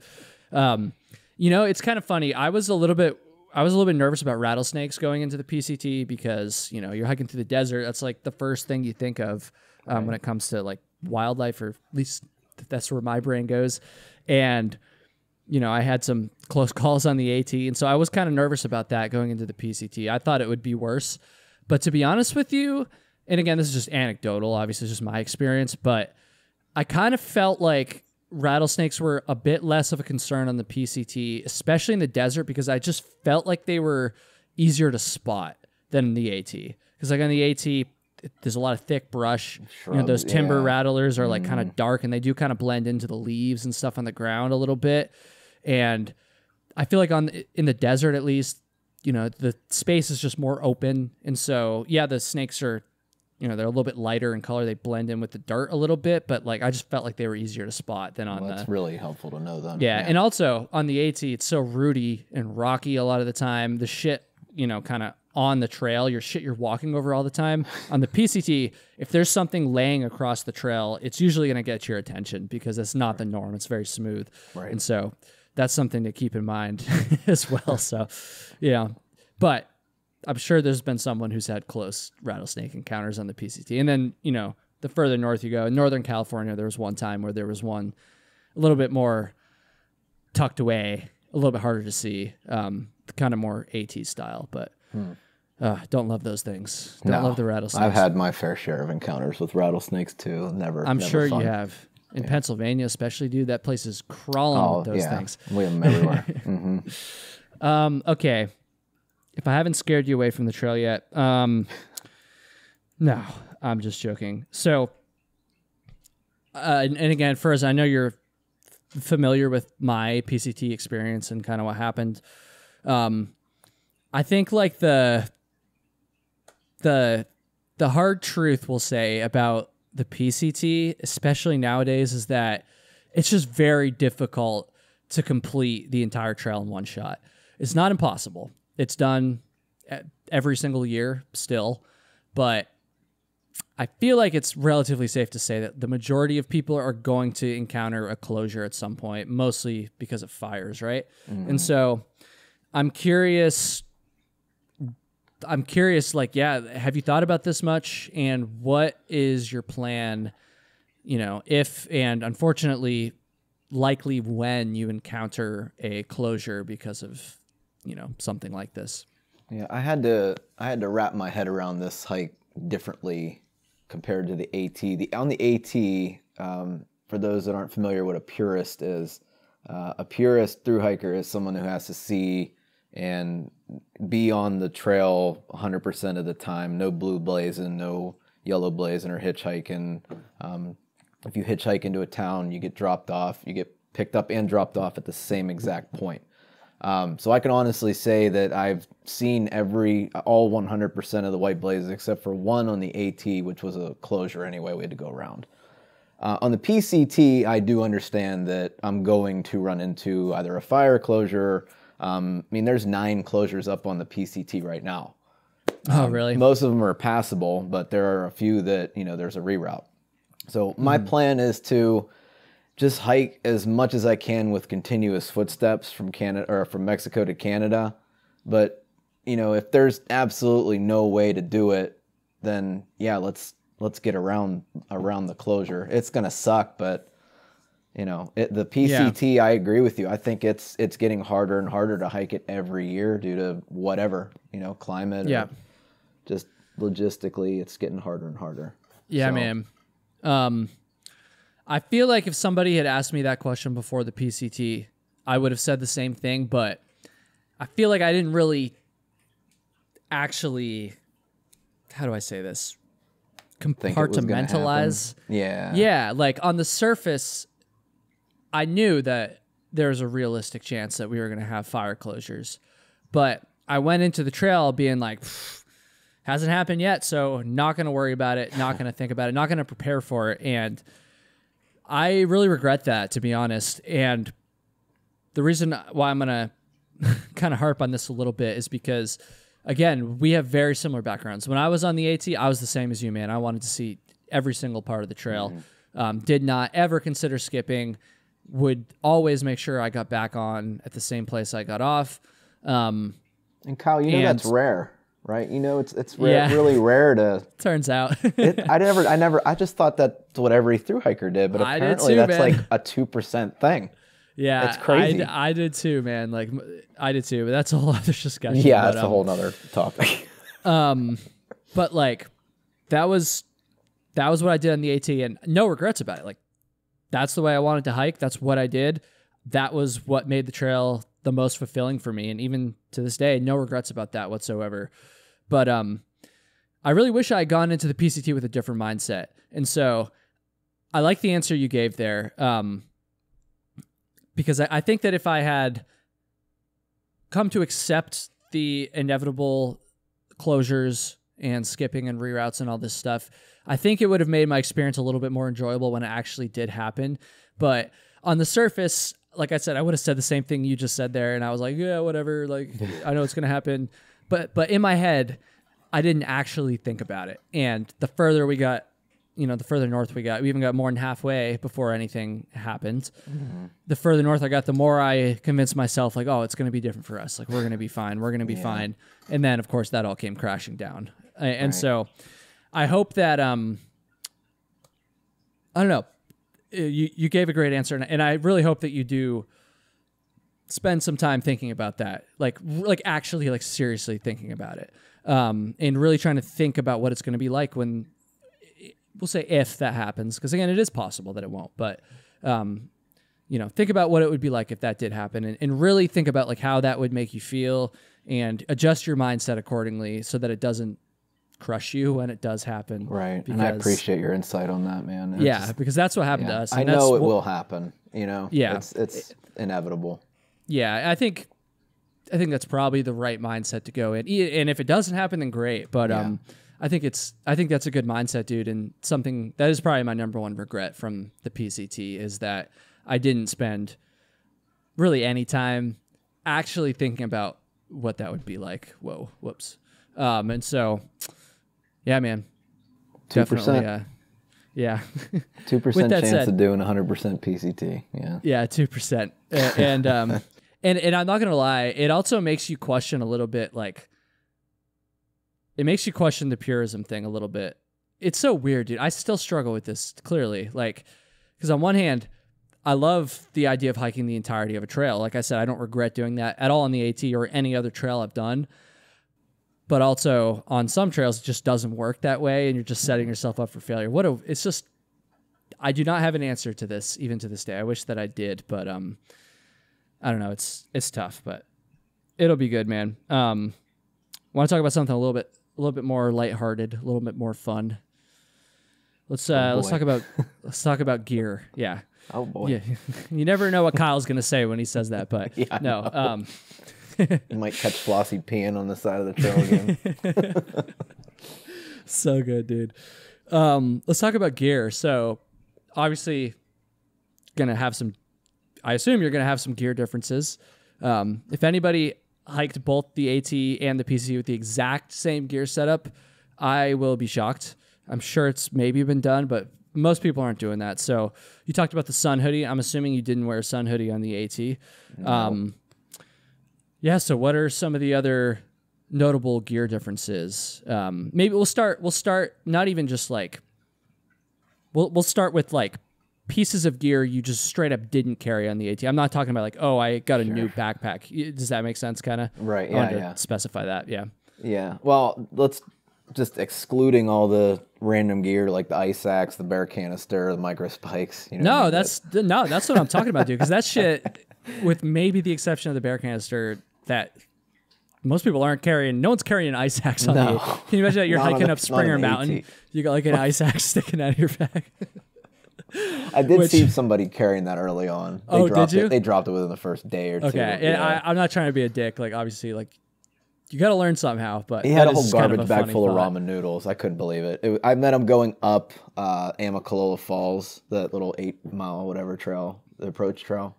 um, you know, it's kind of funny. I was a little bit... I was a little bit nervous about rattlesnakes going into the P C T because, you know, you're hiking through the desert. That's like the first thing you think of um, right. when it comes to like wildlife, or at least that's where my brain goes. And, you know, I had some close calls on the AT. And so I was kind of nervous about that going into the P C T. I thought it would be worse, but to be honest with you, and again, this is just anecdotal, obviously it's just my experience, but I kind of felt like rattlesnakes were a bit less of a concern on the P C T, especially in the desert, because I just felt like they were easier to spot than in the AT. Because like on the AT, it, there's a lot of thick brush. Shrubs, you know, those timber yeah. rattlers are like mm. kind of dark, and they do kind of blend into the leaves and stuff on the ground a little bit. And I feel like on in the desert, at least, you know, the space is just more open. And so, yeah, the snakes are, you know, they're a little bit lighter in color. They blend in with the dirt a little bit, but like I just felt like they were easier to spot than on well, that's the... That's really helpful to know them. Yeah, yeah, and also on the AT, it's so rooty and rocky a lot of the time. The shit, you know, kind of on the trail, your shit you're walking over all the time. On the P C T, if there's something laying across the trail, it's usually going to get your attention because it's not the norm. It's very smooth. Right. And so that's something to keep in mind as well. So, yeah. But I'm sure there's been someone who's had close rattlesnake encounters on the P C T. And then, you know, the further north you go, in Northern California, there was one time where there was one a little bit more tucked away, a little bit harder to see, um, kind of more AT style, but hmm. uh, don't love those things. Don't no, love the rattlesnakes. I've had my fair share of encounters with rattlesnakes too. Never. I'm never sure fun. You have. In yeah. Pennsylvania, especially, dude, that place is crawling oh, with those yeah. things. We have them everywhere. mm-hmm. um, okay. If I haven't scared you away from the trail yet, um, no, I'm just joking. So, uh, and, and again, first, I know you're familiar with my P C T experience and kind of what happened. Um, I think like the, the, the hard truth we'll say about the P C T, especially nowadays, is that it's just very difficult to complete the entire trail in one shot. It's not impossible. It's done every single year still, but I feel like it's relatively safe to say that the majority of people are going to encounter a closure at some point, mostly because of fires, right? Mm. And so I'm curious, I'm curious, like, yeah, have you thought about this much? And what is your plan, you know, if, and unfortunately, likely when you encounter a closure because of, you know, something like this? Yeah, I had to, I had to wrap my head around this hike differently compared to the AT. The, on the AT, um, for those that aren't familiar, what a purist is, uh, a purist thru hiker is someone who has to see and be on the trail one hundred percent of the time. No blue blazing, no yellow blazing or hitchhiking. Um, if you hitchhike into a town, you get dropped off. You get picked up and dropped off at the same exact point. Um, so I can honestly say that I've seen every, all one hundred percent of the white blazes except for one on the AT, which was a closure anyway. We had to go around. Uh, on the P C T, I do understand that I'm going to run into either a fire closure. Um, I mean, there's nine closures up on the P C T right now. Oh, really? Um, most of them are passable, but there are a few that, you know, there's a reroute. So my mm. plan is to just hike as much as I can with continuous footsteps from Canada or from Mexico to Canada. But, you know, if there's absolutely no way to do it, then yeah, let's, let's get around, around the closure. It's going to suck, but you know, it, the P C T, yeah. I agree with you. I think it's it's getting harder and harder to hike it every year due to whatever, you know, climate. Yeah. Or just logistically, it's getting harder and harder. Yeah, so. man. Um, I feel like if somebody had asked me that question before the P C T, I would have said the same thing, but I feel like I didn't really actually, how do I say this? Compartmentalize. Yeah. Yeah, like on the surface, I knew that there was a realistic chance that we were going to have fire closures, but I went into the trail being like, hasn't happened yet. So not going to worry about it. Not going to think about it. Not going to prepare for it. And I really regret that, to be honest. And the reason why I'm going to kind of harp on this a little bit is because, again, we have very similar backgrounds. When I was on the AT, I was the same as you, man. I wanted to see every single part of the trail. Mm-hmm. Um, did not ever consider skipping. Would always make sure I got back on at the same place I got off. Um, and Kyle, you know, and that's rare, right? You know, it's it's rare, yeah. really rare to. Turns out, it, I never, I never, I just thought that's what every thru hiker did, but apparently did too, that's man. like a two percent thing. Yeah, it's crazy. I, I did too, man. Like I did too, but that's a whole other discussion. Yeah, that's um, a whole other topic. um, but like that was that was what I did on the AT, and no regrets about it. Like. That's the way I wanted to hike. That's what I did. That was what made the trail the most fulfilling for me. And even to this day, no regrets about that whatsoever. But um, I really wish I had gone into the P C T with a different mindset. And so I like the answer you gave there. Um, because I, I think that if I had come to accept the inevitable closures and skipping and reroutes and all this stuff, I think it would have made my experience a little bit more enjoyable when it actually did happen. But on the surface, like I said, I would have said the same thing you just said there. And I was like, yeah, whatever. Like, I know it's going to happen. But, but in my head, I didn't actually think about it. And the further we got, you know, the further north we got, we even got more than halfway before anything happened. Mm-hmm. The further north I got, the more I convinced myself, like, oh, it's going to be different for us. Like, we're going to be fine. We're going to be yeah. fine. And then, of course, that all came crashing down. And right. so I hope that, um, I don't know, you, you gave a great answer. And, and I really hope that you do spend some time thinking about that. Like, like actually, like, seriously thinking about it. Um, and really trying to think about what it's going to be like when, we'll say if that happens, because again, it is possible that it won't, but, um, you know, think about what it would be like if that did happen, and, and really think about like how that would make you feel and adjust your mindset accordingly so that it doesn't crush you when it does happen. Right. Because, and I appreciate your insight on that, man. It's yeah. Just, because that's what happened yeah, to us. And I know it what, will happen, you know, yeah, it's, it's it, inevitable. Yeah. I think, I think that's probably the right mindset to go in. And if it doesn't happen, then great. But, yeah. um, I think it's, I think that's a good mindset, dude. And something that is probably my number one regret from the P C T is that I didn't spend really any time actually thinking about what that would be like. Whoa, whoops. Um, and so, yeah, man, two percent. Definitely. Uh, yeah. two percent chance said, of doing a hundred percent P C T. Yeah. Yeah. two percent. Uh, and, um, and, and I'm not going to lie. It also makes you question a little bit, like, it makes you question the purism thing a little bit. It's so weird, dude. I still struggle with this, clearly. Like, because on one hand, I love the idea of hiking the entirety of a trail. Like I said, I don't regret doing that at all on the AT or any other trail I've done. But also on some trails, it just doesn't work that way, and you're just setting yourself up for failure. What a, it's just, I do not have an answer to this, even to this day. I wish that I did, but um, I don't know. It's it's tough, but it'll be good, man. Um, want to talk about something a little bit. A little bit more lighthearted, a little bit more fun. Let's uh, oh let's talk about let's talk about gear. Yeah. Oh boy. Yeah. You never know what Kyle's gonna say when he says that, but yeah, no. Um, you might catch Flossie peeing on the side of the trail again. So good, dude. Um, let's talk about gear. So obviously, gonna have some. I assume you're gonna have some gear differences. Um, if anybody hiked both the AT and the P C with the exact same gear setup, I will be shocked. I'm sure it's maybe been done, but most people aren't doing that. So you talked about the sun hoodie. I'm assuming you didn't wear a sun hoodie on the AT. No. Um, yeah. So what are some of the other notable gear differences? Um, maybe we'll start, we'll start not even just like, we'll, we'll start with like pieces of gear you just straight up didn't carry on the AT. I'm not talking about like, oh, I got a sure. new backpack. Does that make sense? Kind of right. Yeah, I wanted yeah. to specify that. Yeah. Yeah. Well, let's just excluding all the random gear like the ice axe, the bear canister, the micro spikes. You know, no, that's that. no, that's what I'm talking about, dude. Because that shit, with maybe the exception of the bear canister, that most people aren't carrying. No one's carrying an ice axe on no. the AT. Can you imagine that you're hiking the, up Springer Mountain? You got like an ice axe sticking out of your back. I did Which, see somebody carrying that early on. They oh, dropped did you? It. They dropped it within the first day or okay. two. Okay, and I, I'm not trying to be a dick. Like, obviously, like you got to learn somehow. But he had a whole garbage kind of a bag full thought. of ramen noodles. I couldn't believe it. it I met him going up uh, Amakalola Falls, that little eight mile whatever trail, the approach trail.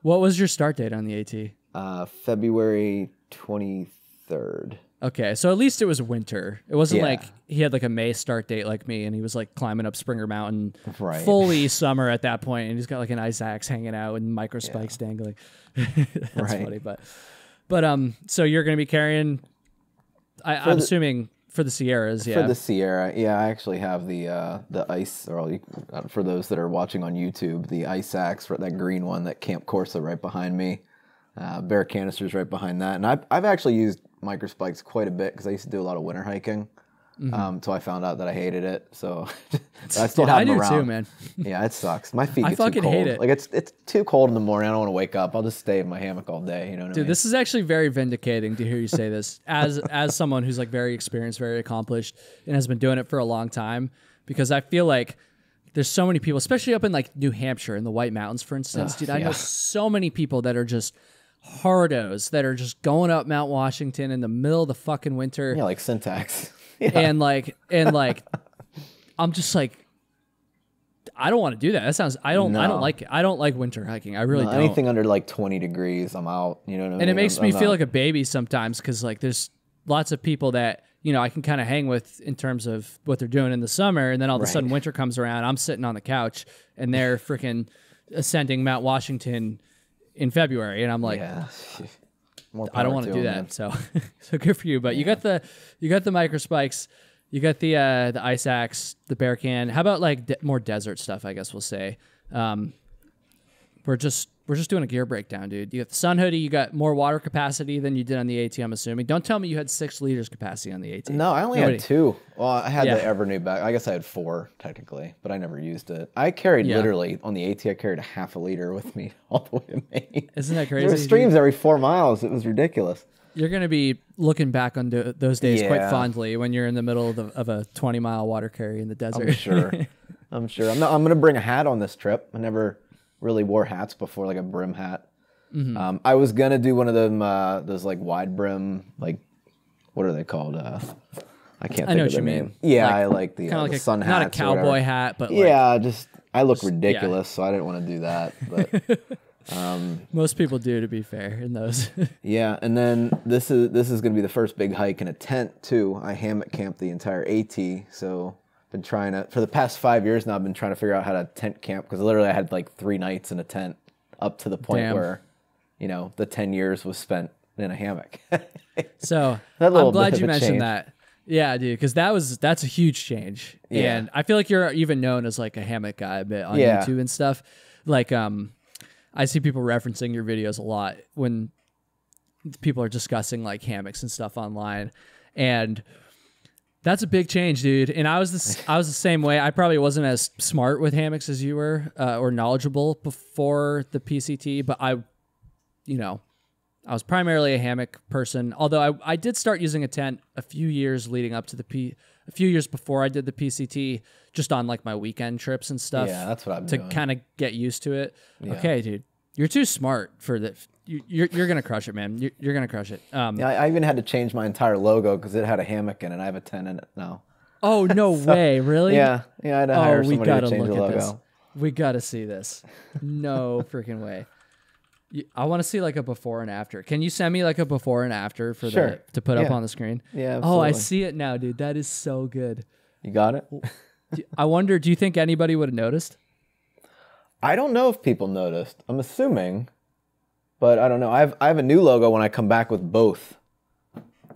What was your start date on the AT? Uh, February twenty-third. Okay, so at least it was winter. It wasn't yeah. like he had like a May start date like me, and he was like climbing up Springer Mountain, right. fully summer at that point, and he's got like an ice axe hanging out and micro spikes yeah. dangling. That's right. funny, but but um, so you're gonna be carrying? I, I'm the, assuming for the Sierras, yeah. For the Sierra, yeah. I actually have the uh, the ice, or for those that are watching on YouTube, the ice axe, that green one, that Camp Corsa right behind me. Uh, bear canisters right behind that, and I've I've actually used micro spikes quite a bit because I used to do a lot of winter hiking. Mm-hmm. Um, so I found out that I hated it. So I still have I them do around. Too, man. Yeah, it sucks. My feet. I get fucking too cold. hate it. Like it's it's too cold in the morning. I don't want to wake up. I'll just stay in my hammock all day. You know what Dude, I mean? This is actually very vindicating to hear you say this as as someone who's like very experienced, very accomplished, and has been doing it for a long time. Because I feel like there's so many people, especially up in like New Hampshire in the White Mountains, for instance. Ugh, Dude, I yeah. know so many people that are just hardos that are just going up Mount Washington in the middle of the fucking winter. Yeah, like Syntax. Yeah. And like, and like, I'm just like, I don't want to do that. That sounds, I don't, no. I don't like it. I don't like winter hiking. I really no, don't. Anything under like twenty degrees, I'm out. You know what I mean? And it makes I'm, me I'm feel out. like a baby sometimes because like there's lots of people that you know, I can kind of hang with in terms of what they're doing in the summer. And then all of right. a sudden winter comes around, I'm sitting on the couch and they're freaking ascending Mount Washington in February. And I'm like, yeah. More I don't want to do that. Man. So, so good for you. But yeah. you got the, you got the micro spikes, you got the, uh, the ice axe, the bear can. How about like de more desert stuff? I guess we'll say, um, we're just, we're just doing a gear breakdown, dude. You got the sun hoodie. You got more water capacity than you did on the AT, I'm assuming. Don't tell me you had six liters capacity on the AT. No, I only Nobody. had two. Well, I had yeah. the Evernew back. I guess I had four technically, but I never used it. I carried yeah. literally on the AT, I carried a half a liter with me all the way to Maine. Isn't that crazy? There were streams every four miles. It was ridiculous. You're going to be looking back on those days yeah. quite fondly when you're in the middle of, the, of a twenty mile water carry in the desert. I'm sure. I'm sure. I'm, not, I'm going to bring a hat on this trip. I never... really wore hats before, like a brim hat. Mm-hmm. um, I was gonna do one of them, uh, those like wide brim, like what are they called? Uh, I can't. Think I know of what you name. mean. Yeah, like, I like the, uh, like the sun a, hats. Not a cowboy hat, but like, yeah, just I look just, ridiculous, yeah. so I didn't want to do that. But um, most people do, to be fair, in those. Yeah, and then this is this is gonna be the first big hike in a tent too. I hammock camped the entire AT, so. Been trying to, for the past five years now, I've been trying to figure out how to tent camp, because literally I had like three nights in a tent up to the point Damn. where, you know, the ten years was spent in a hammock. So I'm glad you mentioned change. that. Yeah, dude, because that was, that's a huge change. Yeah. And I feel like you're even known as like a hammock guy a bit on yeah. YouTube and stuff. Like, um, I see people referencing your videos a lot when people are discussing like hammocks and stuff online. And that's a big change, dude. And I was this, I was the same way. I probably wasn't as smart with hammocks as you were, uh, or knowledgeable before the P C T. But I, you know, I was primarily a hammock person. Although I, I did start using a tent a few years leading up to the P, a few years before I did the P C T, just on like my weekend trips and stuff. Yeah, that's what I'm doing. To kind of get used to it. Yeah. Okay, dude, you're too smart for the. You're, you're going to crush it, man. You're, you're going to crush it. Um, yeah, I even had to change my entire logo because it had a hammock in it, and I have a tent in it now. Oh, no so, way. Really? Yeah. Yeah, I had to oh, hire somebody to change the logo. This. We got to see this. No freaking way. I want to see like a before and after. Can you send me like a before and after for sure. the, to put yeah. up on the screen? Yeah, absolutely. Oh, I see it now, dude. That is so good. You got it? I wonder, do you think anybody would have noticed? I don't know if people noticed. I'm assuming... But I don't know. I've I have a new logo when I come back with both.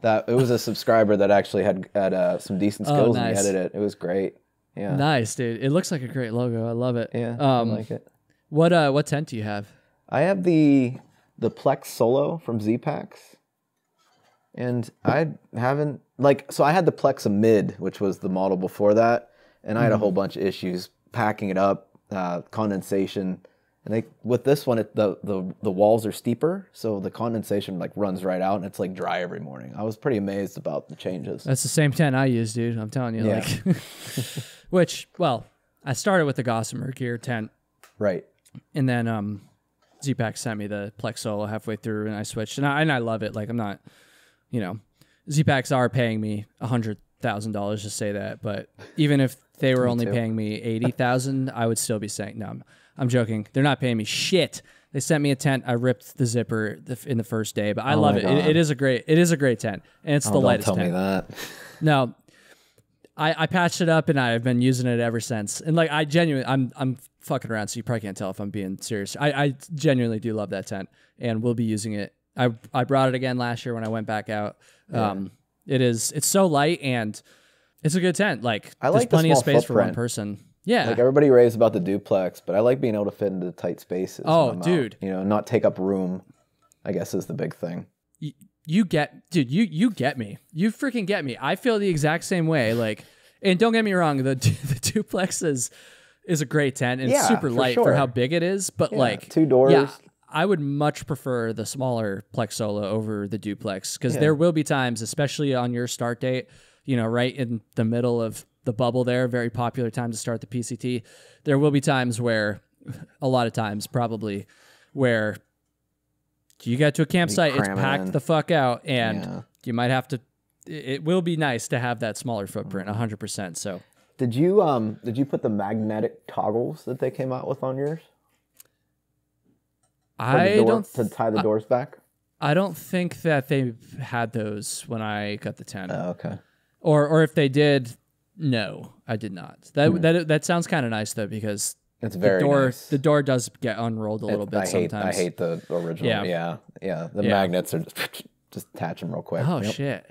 That it was a subscriber that actually had had uh, some decent skills oh, nice. and he edited it. It was great. Yeah. Nice, dude. It looks like a great logo. I love it. Yeah. Um, I like it. What uh what tent do you have? I have the the Plex Solo from Z Packs. And I haven't like so I had the Plex Amid, which was the model before that, and I had mm. a whole bunch of issues packing it up, uh, condensation. And they, with this one, it, the, the the walls are steeper, so the condensation like runs right out, and it's like dry every morning. I was pretty amazed about the changes. That's the same tent I use, dude. I'm telling you, yeah. like, which well, I started with the Gossamer Gear tent, right? And then um, Z Pack sent me the Plex Solo halfway through, and I switched, and I and I love it. Like I'm not, you know, Z Packs are paying me a hundred thousand dollars to say that, but even if they were me only too. paying me eighty thousand, I would still be saying no. I'm, I'm joking. They're not paying me shit. They sent me a tent. I ripped the zipper in the first day, but I oh love it. it. It is a great. It is a great tent, and it's oh, the don't lightest tell tent. Me that. No, I, I patched it up, and I've been using it ever since. And like I genuinely, I'm I'm fucking around, so you probably can't tell if I'm being serious. I, I genuinely do love that tent, and we'll be using it. I I brought it again last year when I went back out. Yeah. Um, it is. It's so light, and it's a good tent. Like I like there's plenty the small of space footprint. for one person. Yeah. Like everybody raves about the duplex, but I like being able to fit into tight spaces. Oh, dude. Out, you know, not take up room, I guess is the big thing. You, you get, dude, you, you get me. You freaking get me. I feel the exact same way. Like, and don't get me wrong, the, the duplex is, is a great tent and yeah, it's super light for, sure. for how big it is, but yeah, like two doors. Yeah, I would much prefer the smaller Plex Solo over the duplex because yeah. there will be times, especially on your start date, you know, right in the middle of the bubble there, very popular time to start the P C T. There will be times where, a lot of times probably, where you get to a campsite, it's packed in. the fuck out, and yeah. you might have to, it will be nice to have that smaller footprint, one hundred percent. So, Did you um did you put the magnetic toggles that they came out with on yours? I door, don't... To tie the I, doors back? I don't think that they had those when I got the tent. Oh, okay. Or or if they did, no, I did not. That mm. that that sounds kind of nice though, because it's very the door nice. The door does get unrolled a little it, bit I hate, sometimes. I hate the original. Yeah, yeah, yeah. The yeah. magnets are just, just attach them real quick. Oh yep. shit!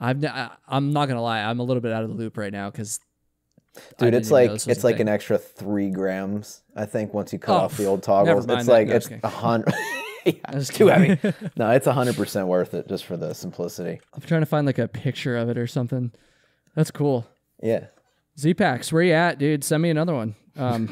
I've I, I'm not gonna lie, I'm a little bit out of the loop right now because. Dude, it's like it's like an extra three grams. I think once you cut oh, off the old toggles, it's that. like no, it's a hundred. yeah, it's too heavy. No, it's a hundred percent worth it just for the simplicity. I'm trying to find like a picture of it or something. That's cool. Yeah. Z Packs, where you at, dude? Send me another one. Um,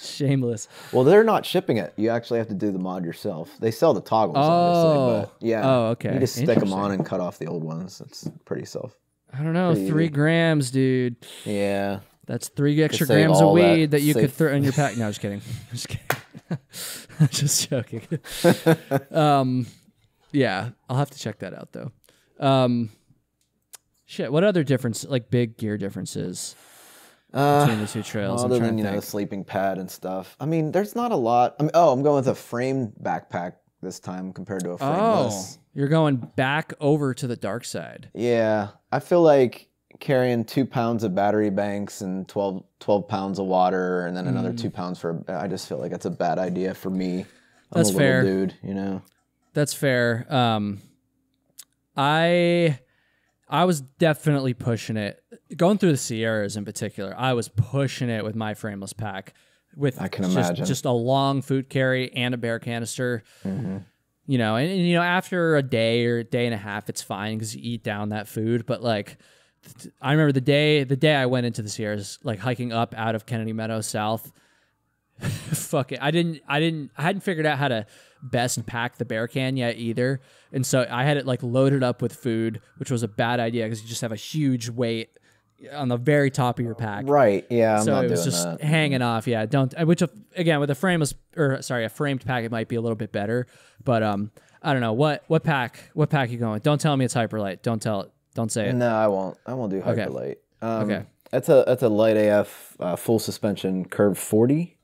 shameless. Well, they're not shipping it. You actually have to do the mod yourself. They sell the toggles, oh. obviously, but yeah. Oh, okay. You just stick them on and cut off the old ones. It's pretty self. I don't know, pretty. three grams, dude. Yeah, that's three extra grams of weed that, that you could throw in your pack. No, just kidding. Just kidding. Just joking. um, yeah, I'll have to check that out though. Um, shit, what other difference, like big gear differences uh, between the two trails? Other I'm than you to know the sleeping pad and stuff. I mean, there's not a lot. I mean, oh, I'm going with a frame backpack this time compared to a frameless. Oh. You're going back over to the dark side. Yeah. I feel like carrying two pounds of battery banks and twelve, twelve pounds of water and then mm. another two pounds for, I just feel like that's a bad idea for me. I'm that's a fair. Dude, you know? That's fair. Um, I, I was definitely pushing it. Going through the Sierras in particular, I was pushing it with my frameless pack. With I can just, imagine. Just a long food carry and a bear canister. Mm-hmm. You know, and, and you know, after a day or a day and a half, it's fine because you eat down that food. But like, th I remember the day, the day I went into the Sierras, like hiking up out of Kennedy Meadows south. Fuck it, I didn't, I didn't, I hadn't figured out how to best pack the bear can yet either, and so I had it like loaded up with food, which was a bad idea because you just have a huge weight on the very top of your pack. Right. Yeah. I'm so not it was doing just that. hanging off. Yeah. Don't, which again, with a frameless or sorry, a framed pack, it might be a little bit better, but, um, I don't know what, what pack, what pack you going with? Don't tell me it's Hyperlight. Don't tell it. Don't say it. No, I won't. I won't do Hyperlight. Okay. Um, okay. That's a, that's a Light A F, uh, full suspension Curve forty.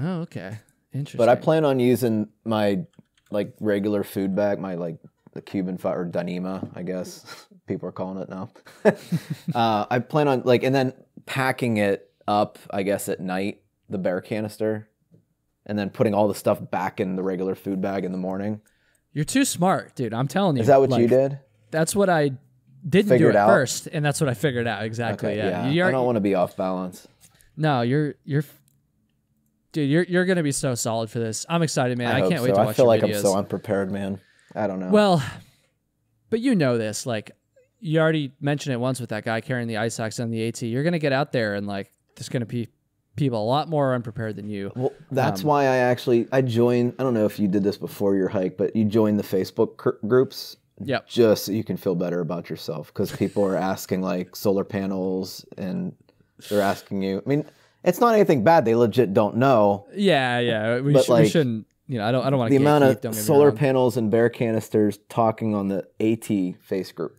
Oh, okay. Interesting. But I plan on using my like regular food bag, my like the Cuban fire or Dyneema, I guess people are calling it now. uh, I plan on like, and then packing it up, I guess at night, the bear canister, and then putting all the stuff back in the regular food bag in the morning. You're too smart, dude. I'm telling you. Is that what like, you did? That's what I didn't figured do at out? first. And that's what I figured out. Exactly. Okay, yeah. yeah. You're, I don't want to be off balance. No, you're, you're, dude, you're, you're going to be so solid for this. I'm excited, man. I, I can't so. wait to watch I feel your like videos. I'm so unprepared, man. I don't know. Well, but you know this, like you already mentioned it once with that guy carrying the ice axe on the AT. You're going to get out there and like, there's going to be people a lot more unprepared than you. Well, that's um, why I actually, I joined, I don't know if you did this before your hike, but you joined the Facebook groups yep. just so you can feel better about yourself. Cause people are asking like solar panels and they're asking you, I mean, it's not anything bad. They legit don't know. Yeah. Yeah. We, sh like, we shouldn't. You know, I don't. I don't want to. The amount of solar panels and bear canisters talking on the AT face group.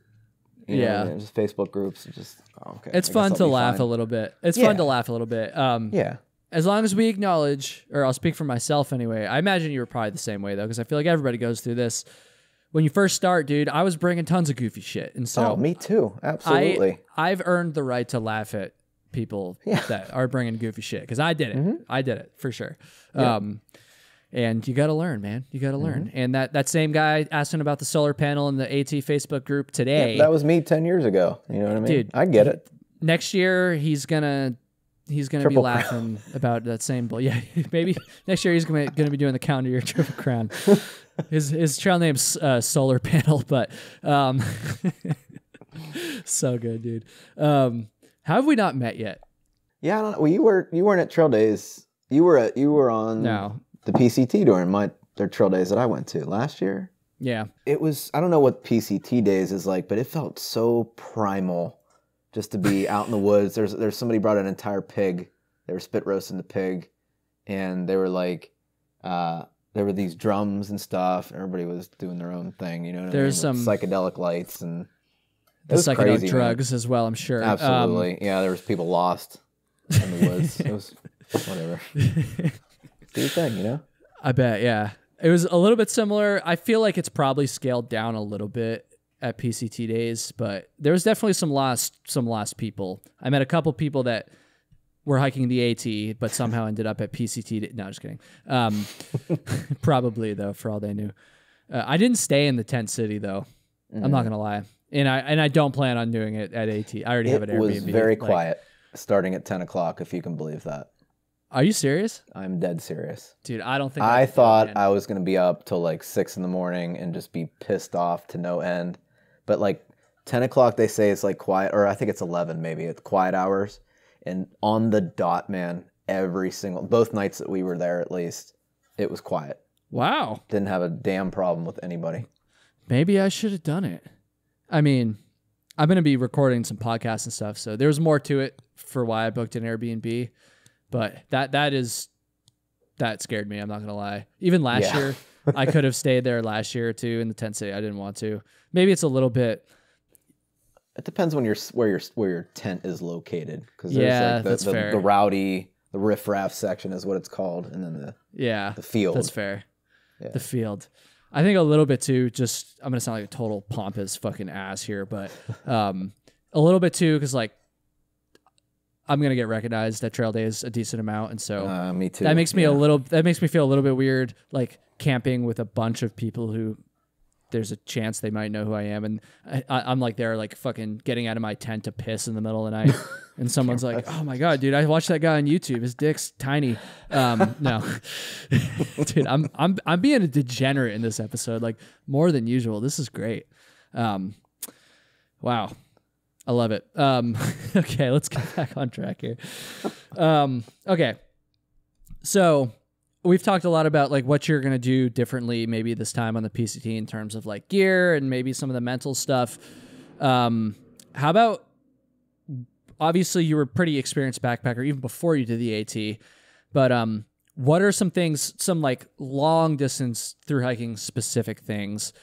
You know, yeah, I mean, just Facebook groups. Just oh, okay. It's fun to laugh fine. a little bit. It's yeah. fun to laugh a little bit. Um, yeah. As long as we acknowledge, or I'll speak for myself anyway. I imagine you were probably the same way though, because I feel like everybody goes through this. When you first start, dude, I was bringing tons of goofy shit, and so oh, me too. Absolutely. I, I've earned the right to laugh at people yeah. that are bringing goofy shit because I did it. Mm-hmm. I did it for sure. Yeah. Um, And you got to learn, man. You got to learn. Mm-hmm. And that, that same guy asking about the solar panel in the AT Facebook group today. Yeah, that was me ten years ago. You know what I mean? Dude, I get it. Next year, he's going to he's gonna be laughing crown. about that same bull. Yeah, maybe next year he's going to be doing the calendar year Triple Crown. His, his trail name's uh, Solar Panel, but um, so good, dude. Um, how have we not met yet? Yeah, I don't know. Well, you, were, you weren't at Trail Days. You were, at, you were on... No. The P C T during my their trail days that I went to last year. Yeah. It was, I don't know what P C T days is like, but it felt so primal just to be out in the woods. There's there's somebody brought an entire pig. They were spit roasting the pig and they were like uh there were these drums and stuff and everybody was doing their own thing, you know. There's I mean? some psychedelic lights and the psychedelic crazy, drugs man. as well, I'm sure. Absolutely. Um, yeah, there was people lost in the woods. It was whatever. Do your thing, you know? I bet, yeah. It was a little bit similar. I feel like it's probably scaled down a little bit at P C T days, but there was definitely some lost, some lost people. I met a couple people that were hiking the AT, but somehow ended up at P C T. No, just kidding. Um, probably though, for all they knew. Uh, I didn't stay in the tent city though. Mm. I'm not gonna lie, and I and I don't plan on doing it at AT. I already it have an Airbnb. It was very like, quiet, starting at ten o'clock, if you can believe that. Are you serious? I'm dead serious, dude. I don't think I, I thought I was gonna be up till like six in the morning and just be pissed off to no end. But like ten o'clock, they say it's like quiet, or I think it's eleven maybe. It's quiet hours, and on the dot, man. Every single both nights that we were there, at least, it was quiet. Wow. Didn't have a damn problem with anybody. Maybe I should have done it. I mean, I'm gonna be recording some podcasts and stuff, so there's more to it for why I booked an Airbnb. But that that is that scared me. I'm not gonna lie. Even last yeah. year, I could have stayed there last year too in the tent city. I didn't want to. Maybe it's a little bit. It depends when you're where your where your tent is located. Because there's yeah, like the, that's the, fair. The rowdy, the riffraff section is what it's called, and then the yeah, the field. That's fair. Yeah. The field. I think a little bit too. Just I'm gonna sound like a total pompous fucking ass here, but um, a little bit too because like. I'm going to get recognized at Trail Days a decent amount. And so uh, me too. that makes me yeah. a little, that makes me feel a little bit weird, like camping with a bunch of people who there's a chance they might know who I am. And I, I, I'm like, they're like fucking getting out of my tent to piss in the middle of the night. And someone's like, oh my God, dude, I watched that guy on YouTube. His dick's tiny. Um, no, dude, I'm, I'm, I'm being a degenerate in this episode, like more than usual. This is great. Um, wow. I love it. Um, okay, let's get back on track here. Um, okay, so we've talked a lot about like what you're gonna do differently, maybe this time on the P C T in terms of like gear and maybe some of the mental stuff. Um, how about? Obviously, you were a pretty experienced backpacker even before you did the AT, but um, what are some things, some like long distance through hiking specific things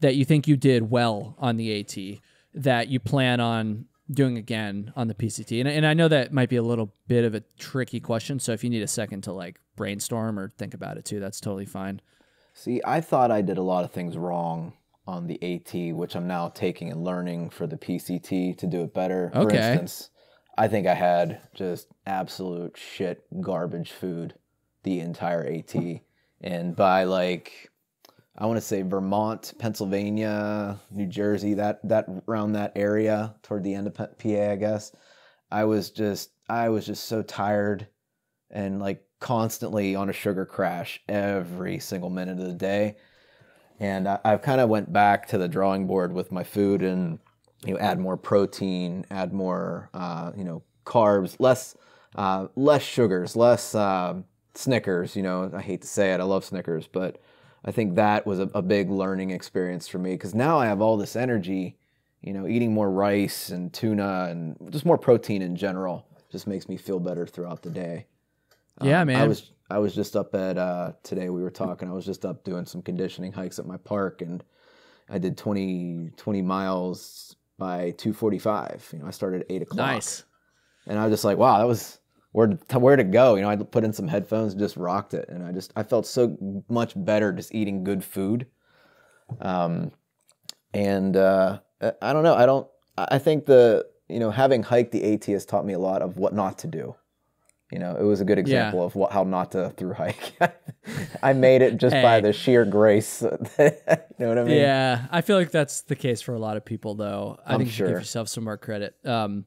that you think you did well on the AT? That you plan on doing again on the P C T? And, and I know that might be a little bit of a tricky question, so if you need a second to like brainstorm or think about it too, that's totally fine. See, I thought I did a lot of things wrong on the AT, which I'm now taking and learning for the P C T to do it better. Okay. For instance, I think I had just absolute shit garbage food the entire AT. And by like... I want to say Vermont, Pennsylvania, New Jersey, that that around that area toward the end of P A, I guess. I was just I was just so tired and like constantly on a sugar crash every single minute of the day. And I, I kind of went back to the drawing board with my food and you know add more protein, add more uh, you know carbs, less uh, less sugars, less uh, Snickers. You know I hate to say it, I love Snickers, but I think that was a, a big learning experience for me because now I have all this energy, you know, eating more rice and tuna and just more protein in general just makes me feel better throughout the day. Yeah, um, man. I was I was just up at, uh, today we were talking, I was just up doing some conditioning hikes at my park and I did twenty, twenty miles by two forty-five. You know, I started at eight o'clock. Nice. And I was just like, wow, that was... Where to, where to go? You know, I put in some headphones, and just rocked it, and I just I felt so much better just eating good food. Um, and uh, I don't know. I don't. I think the you know having hiked the AT has taught me a lot of what not to do. You know, it was a good example yeah. of what, how not to through hike. I made it just hey. by the sheer grace. You know what I mean? Yeah, I feel like that's the case for a lot of people, though. I I'm think you sure. should give yourself some more credit. Um,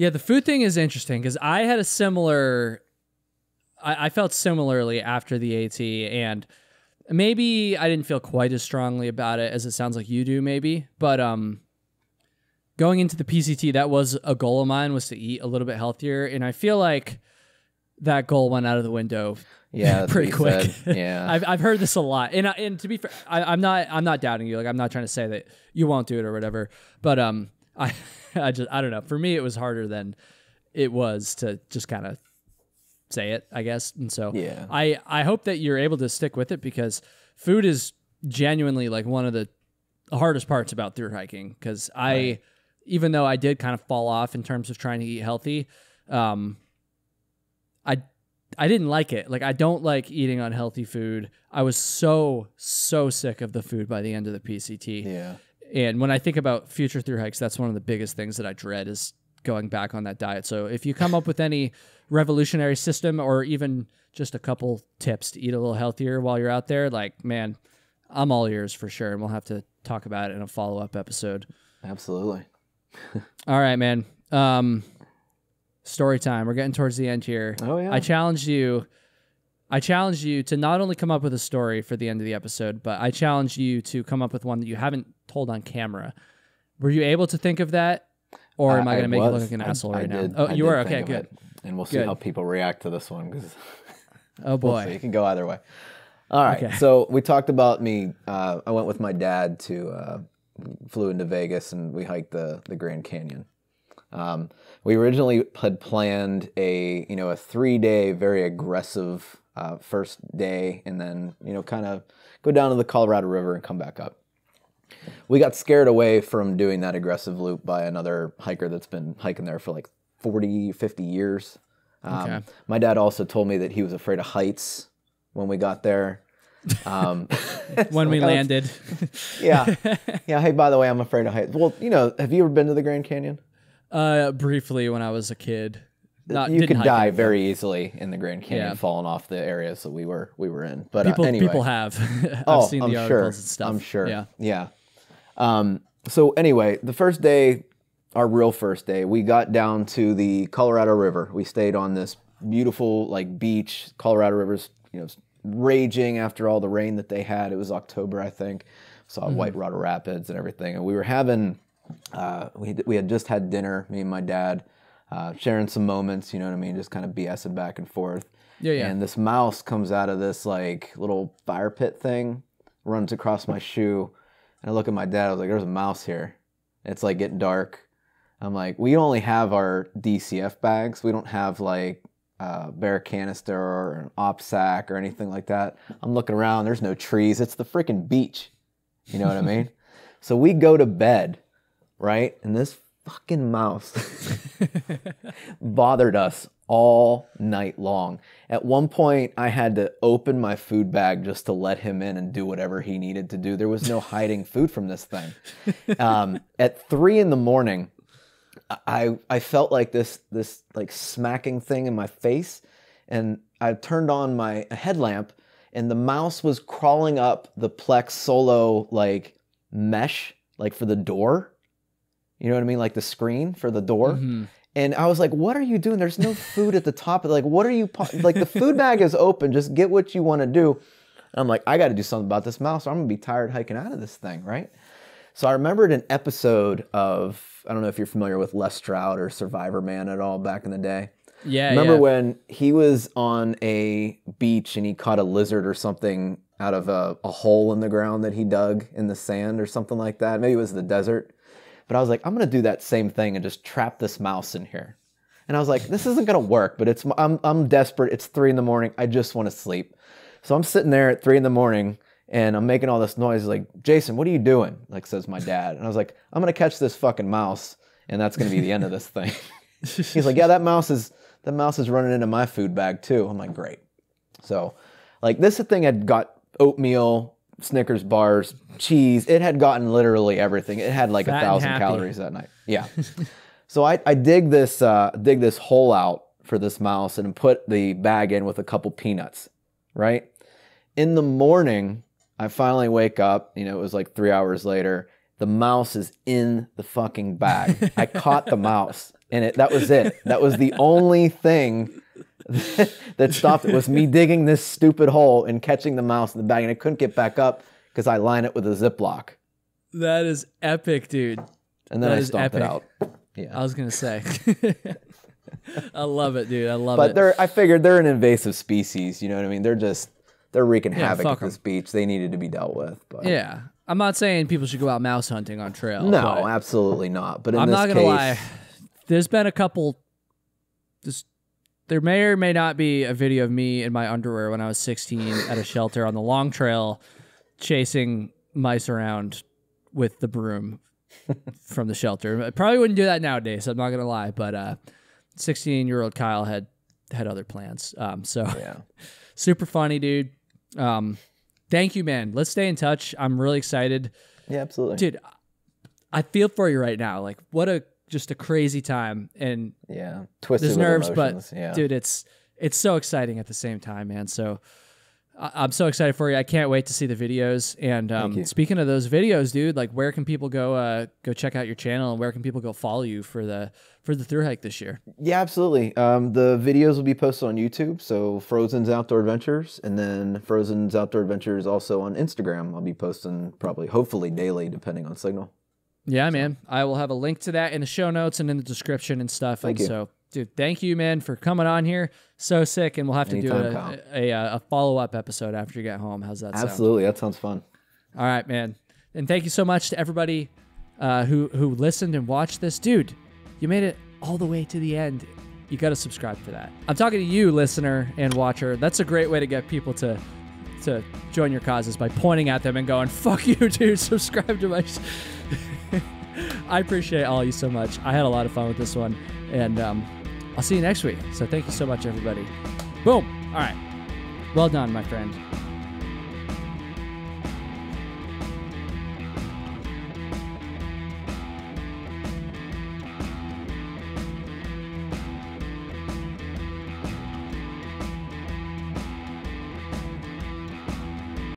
Yeah, the food thing is interesting because I had a similar, I, I felt similarly after the AT, and maybe I didn't feel quite as strongly about it as it sounds like you do maybe, but um, going into the P C T, that was a goal of mine, was to eat a little bit healthier, and I feel like that goal went out of the window yeah, pretty quick. Yeah, I've, I've heard this a lot, and, and to be fair, I, I'm not, I'm not doubting you, like I'm not trying to say that you won't do it or whatever, but um, I... I just, I don't know. For me, it was harder than it was to just kind of say it, I guess. And so yeah. I, I hope that you're able to stick with it because food is genuinely like one of the hardest parts about through hiking. Cause I, right. even though I did kind of fall off in terms of trying to eat healthy, um, I, I didn't like it. Like, I don't like eating unhealthy food. I was so, so sick of the food by the end of the P C T. Yeah. And when I think about future through hikes, that's one of the biggest things that I dread is going back on that diet. So if you come up with any revolutionary system or even just a couple tips to eat a little healthier while you're out there, like, man, I'm all ears for sure. And we'll have to talk about it in a follow-up episode. Absolutely. All right, man. Um, story time. We're getting towards the end here. Oh, yeah. I challenged you. I challenged you to not only come up with a story for the end of the episode, but I challenged you to come up with one that you haven't told on camera. Were you able to think of that? Or am I, I going to make was. you look like an I, asshole right I now? Did, oh, I you were? Okay, good. And we'll see good. how people react to this one. Cause oh, boy. We'll it can go either way. All right. Okay. So we talked about me. Uh, I went with my dad to, uh, flew into Vegas, and we hiked the, the Grand Canyon. Um, we originally had planned a, you know, a three-day, very aggressive uh, first day, and then, you know, kind of go down to the Colorado River and come back up. We got scared away from doing that aggressive loop by another hiker that's been hiking there for like forty, fifty years. Um, okay. My dad also told me that he was afraid of heights when we got there. Um, when we landed. yeah. Yeah. Hey, by the way, I'm afraid of heights. Well, you know, have you ever been to the Grand Canyon? Uh, briefly when I was a kid. Not, you could die very easily in the Grand Canyon, yeah. falling off the areas that we were we were in. But people, uh, anyway. people have. I've oh, seen I'm the articles sure. and stuff. I'm sure. Yeah. Yeah. Um, so anyway, the first day, our real first day, we got down to the Colorado River. We stayed on this beautiful like beach. Colorado River's, you know, raging after all the rain that they had. It was October, I think. Saw mm-hmm. White Water Rapids and everything. And we were having, uh, we we had just had dinner, me and my dad, uh, sharing some moments, you know what I mean, just kind of BSing back and forth. Yeah, yeah. And this mouse comes out of this like little fire pit thing, runs across my shoe. And I look at my dad, I was like, there's a mouse here. It's like getting dark. I'm like, we only have our D C F bags. We don't have like a bear canister or an op sack or anything like that. I'm looking around, there's no trees. It's the freaking beach. You know what I mean? So we go to bed, right? And this fucking mouse bothered us all night long. At one point, I had to open my food bag just to let him in and do whatever he needed to do. There was no hiding food from this thing. Um, at three in the morning, I I felt like this this like smacking thing in my face, and I turned on my headlamp, and the mouse was crawling up the Plex Solo like mesh, like for the door. You know what I mean? Like the screen for the door. Mm-hmm. And I was like, what are you doing? There's no food at the top. Like, what are you, like the food bag is open. Just get what you want to do. And I'm like, I got to do something about this mouse, or I'm going to be tired hiking out of this thing, right? So I remembered an episode of, I don't know if you're familiar with Les Stroud or Survivor Man at all back in the day. Yeah. Remember yeah. when he was on a beach and he caught a lizard or something out of a, a hole in the ground that he dug in the sand or something like that. Maybe it was the desert. But I was like, I'm going to do that same thing and just trap this mouse in here. And I was like, this isn't going to work, but it's I'm, I'm desperate. It's three in the morning. I just want to sleep. So I'm sitting there at three in the morning, and I'm making all this noise. Like, Jason, what are you doing? Like, says my dad. And I was like, I'm going to catch this fucking mouse, and that's going to be the end of this thing. He's like, yeah, that mouse is that mouse is running into my food bag too. I'm like, great. So, like, this thing had got oatmeal, Snickers bars, cheese. It had gotten literally everything. It had like a thousand calories that night. Yeah. So I, I dig this uh, dig this hole out for this mouse and put the bag in with a couple peanuts, right? In the morning, I finally wake up. You know, it was like three hours later. The mouse is in the fucking bag. I caught the mouse, and it that was it. That was the only thing that stopped it, was me digging this stupid hole and catching the mouse in the bag, and I couldn't get back up because I lined it with a Ziploc. That is epic, dude. And then that I stomped epic. it out. Yeah, I was gonna say. I love it, dude. I love but it. But they're I figured they're an invasive species. You know what I mean? They're just they're wreaking yeah, havoc at this beach. They needed to be dealt with. But yeah, I'm not saying people should go out mouse hunting on trail. No, absolutely not. But in I'm this not gonna case, lie. There's been a couple. Just. There may or may not be a video of me in my underwear when I was sixteen at a shelter on the Long Trail chasing mice around with the broom from the shelter. I probably wouldn't do that nowadays, I'm not going to lie, but uh, sixteen-year-old Kyle had had other plans. Um, so yeah. Super funny, dude. Um, thank you, man. Let's stay in touch. I'm really excited. Yeah, absolutely. Dude, I feel for you right now. Like, what a, just a crazy time. And yeah, twisted there's nerves, emotions. But yeah. Dude, it's, it's so exciting at the same time, man. So I, I'm so excited for you. I can't wait to see the videos. And um, speaking of those videos, dude, like, where can people go, uh, go check out your channel, and where can people go follow you for the, for the thru hike this year? Yeah, absolutely. Um, the videos will be posted on YouTube. So Frozen's Outdoor Adventures, and then Frozen's Outdoor Adventures also on Instagram. I'll be posting probably, hopefully daily, depending on signal. Yeah, man. I will have a link to that in the show notes and in the description and stuff. Thank and you. So, dude, thank you, man, for coming on here. So sick, and we'll have to Anytime, do a, a, a follow-up episode after you get home. How's that sound? Absolutely. That sounds fun. All right, man. And thank you so much to everybody uh, who, who listened and watched this. Dude, you made it all the way to the end. You got to subscribe for that. I'm talking to you, listener and watcher. That's a great way to get people to... to join your causes, by pointing at them and going, fuck you, dude, subscribe to my... I appreciate all you so much. I had a lot of fun with this one, and um, I'll see you next week. So thank you so much, everybody. Boom. All right. Well done, my friend.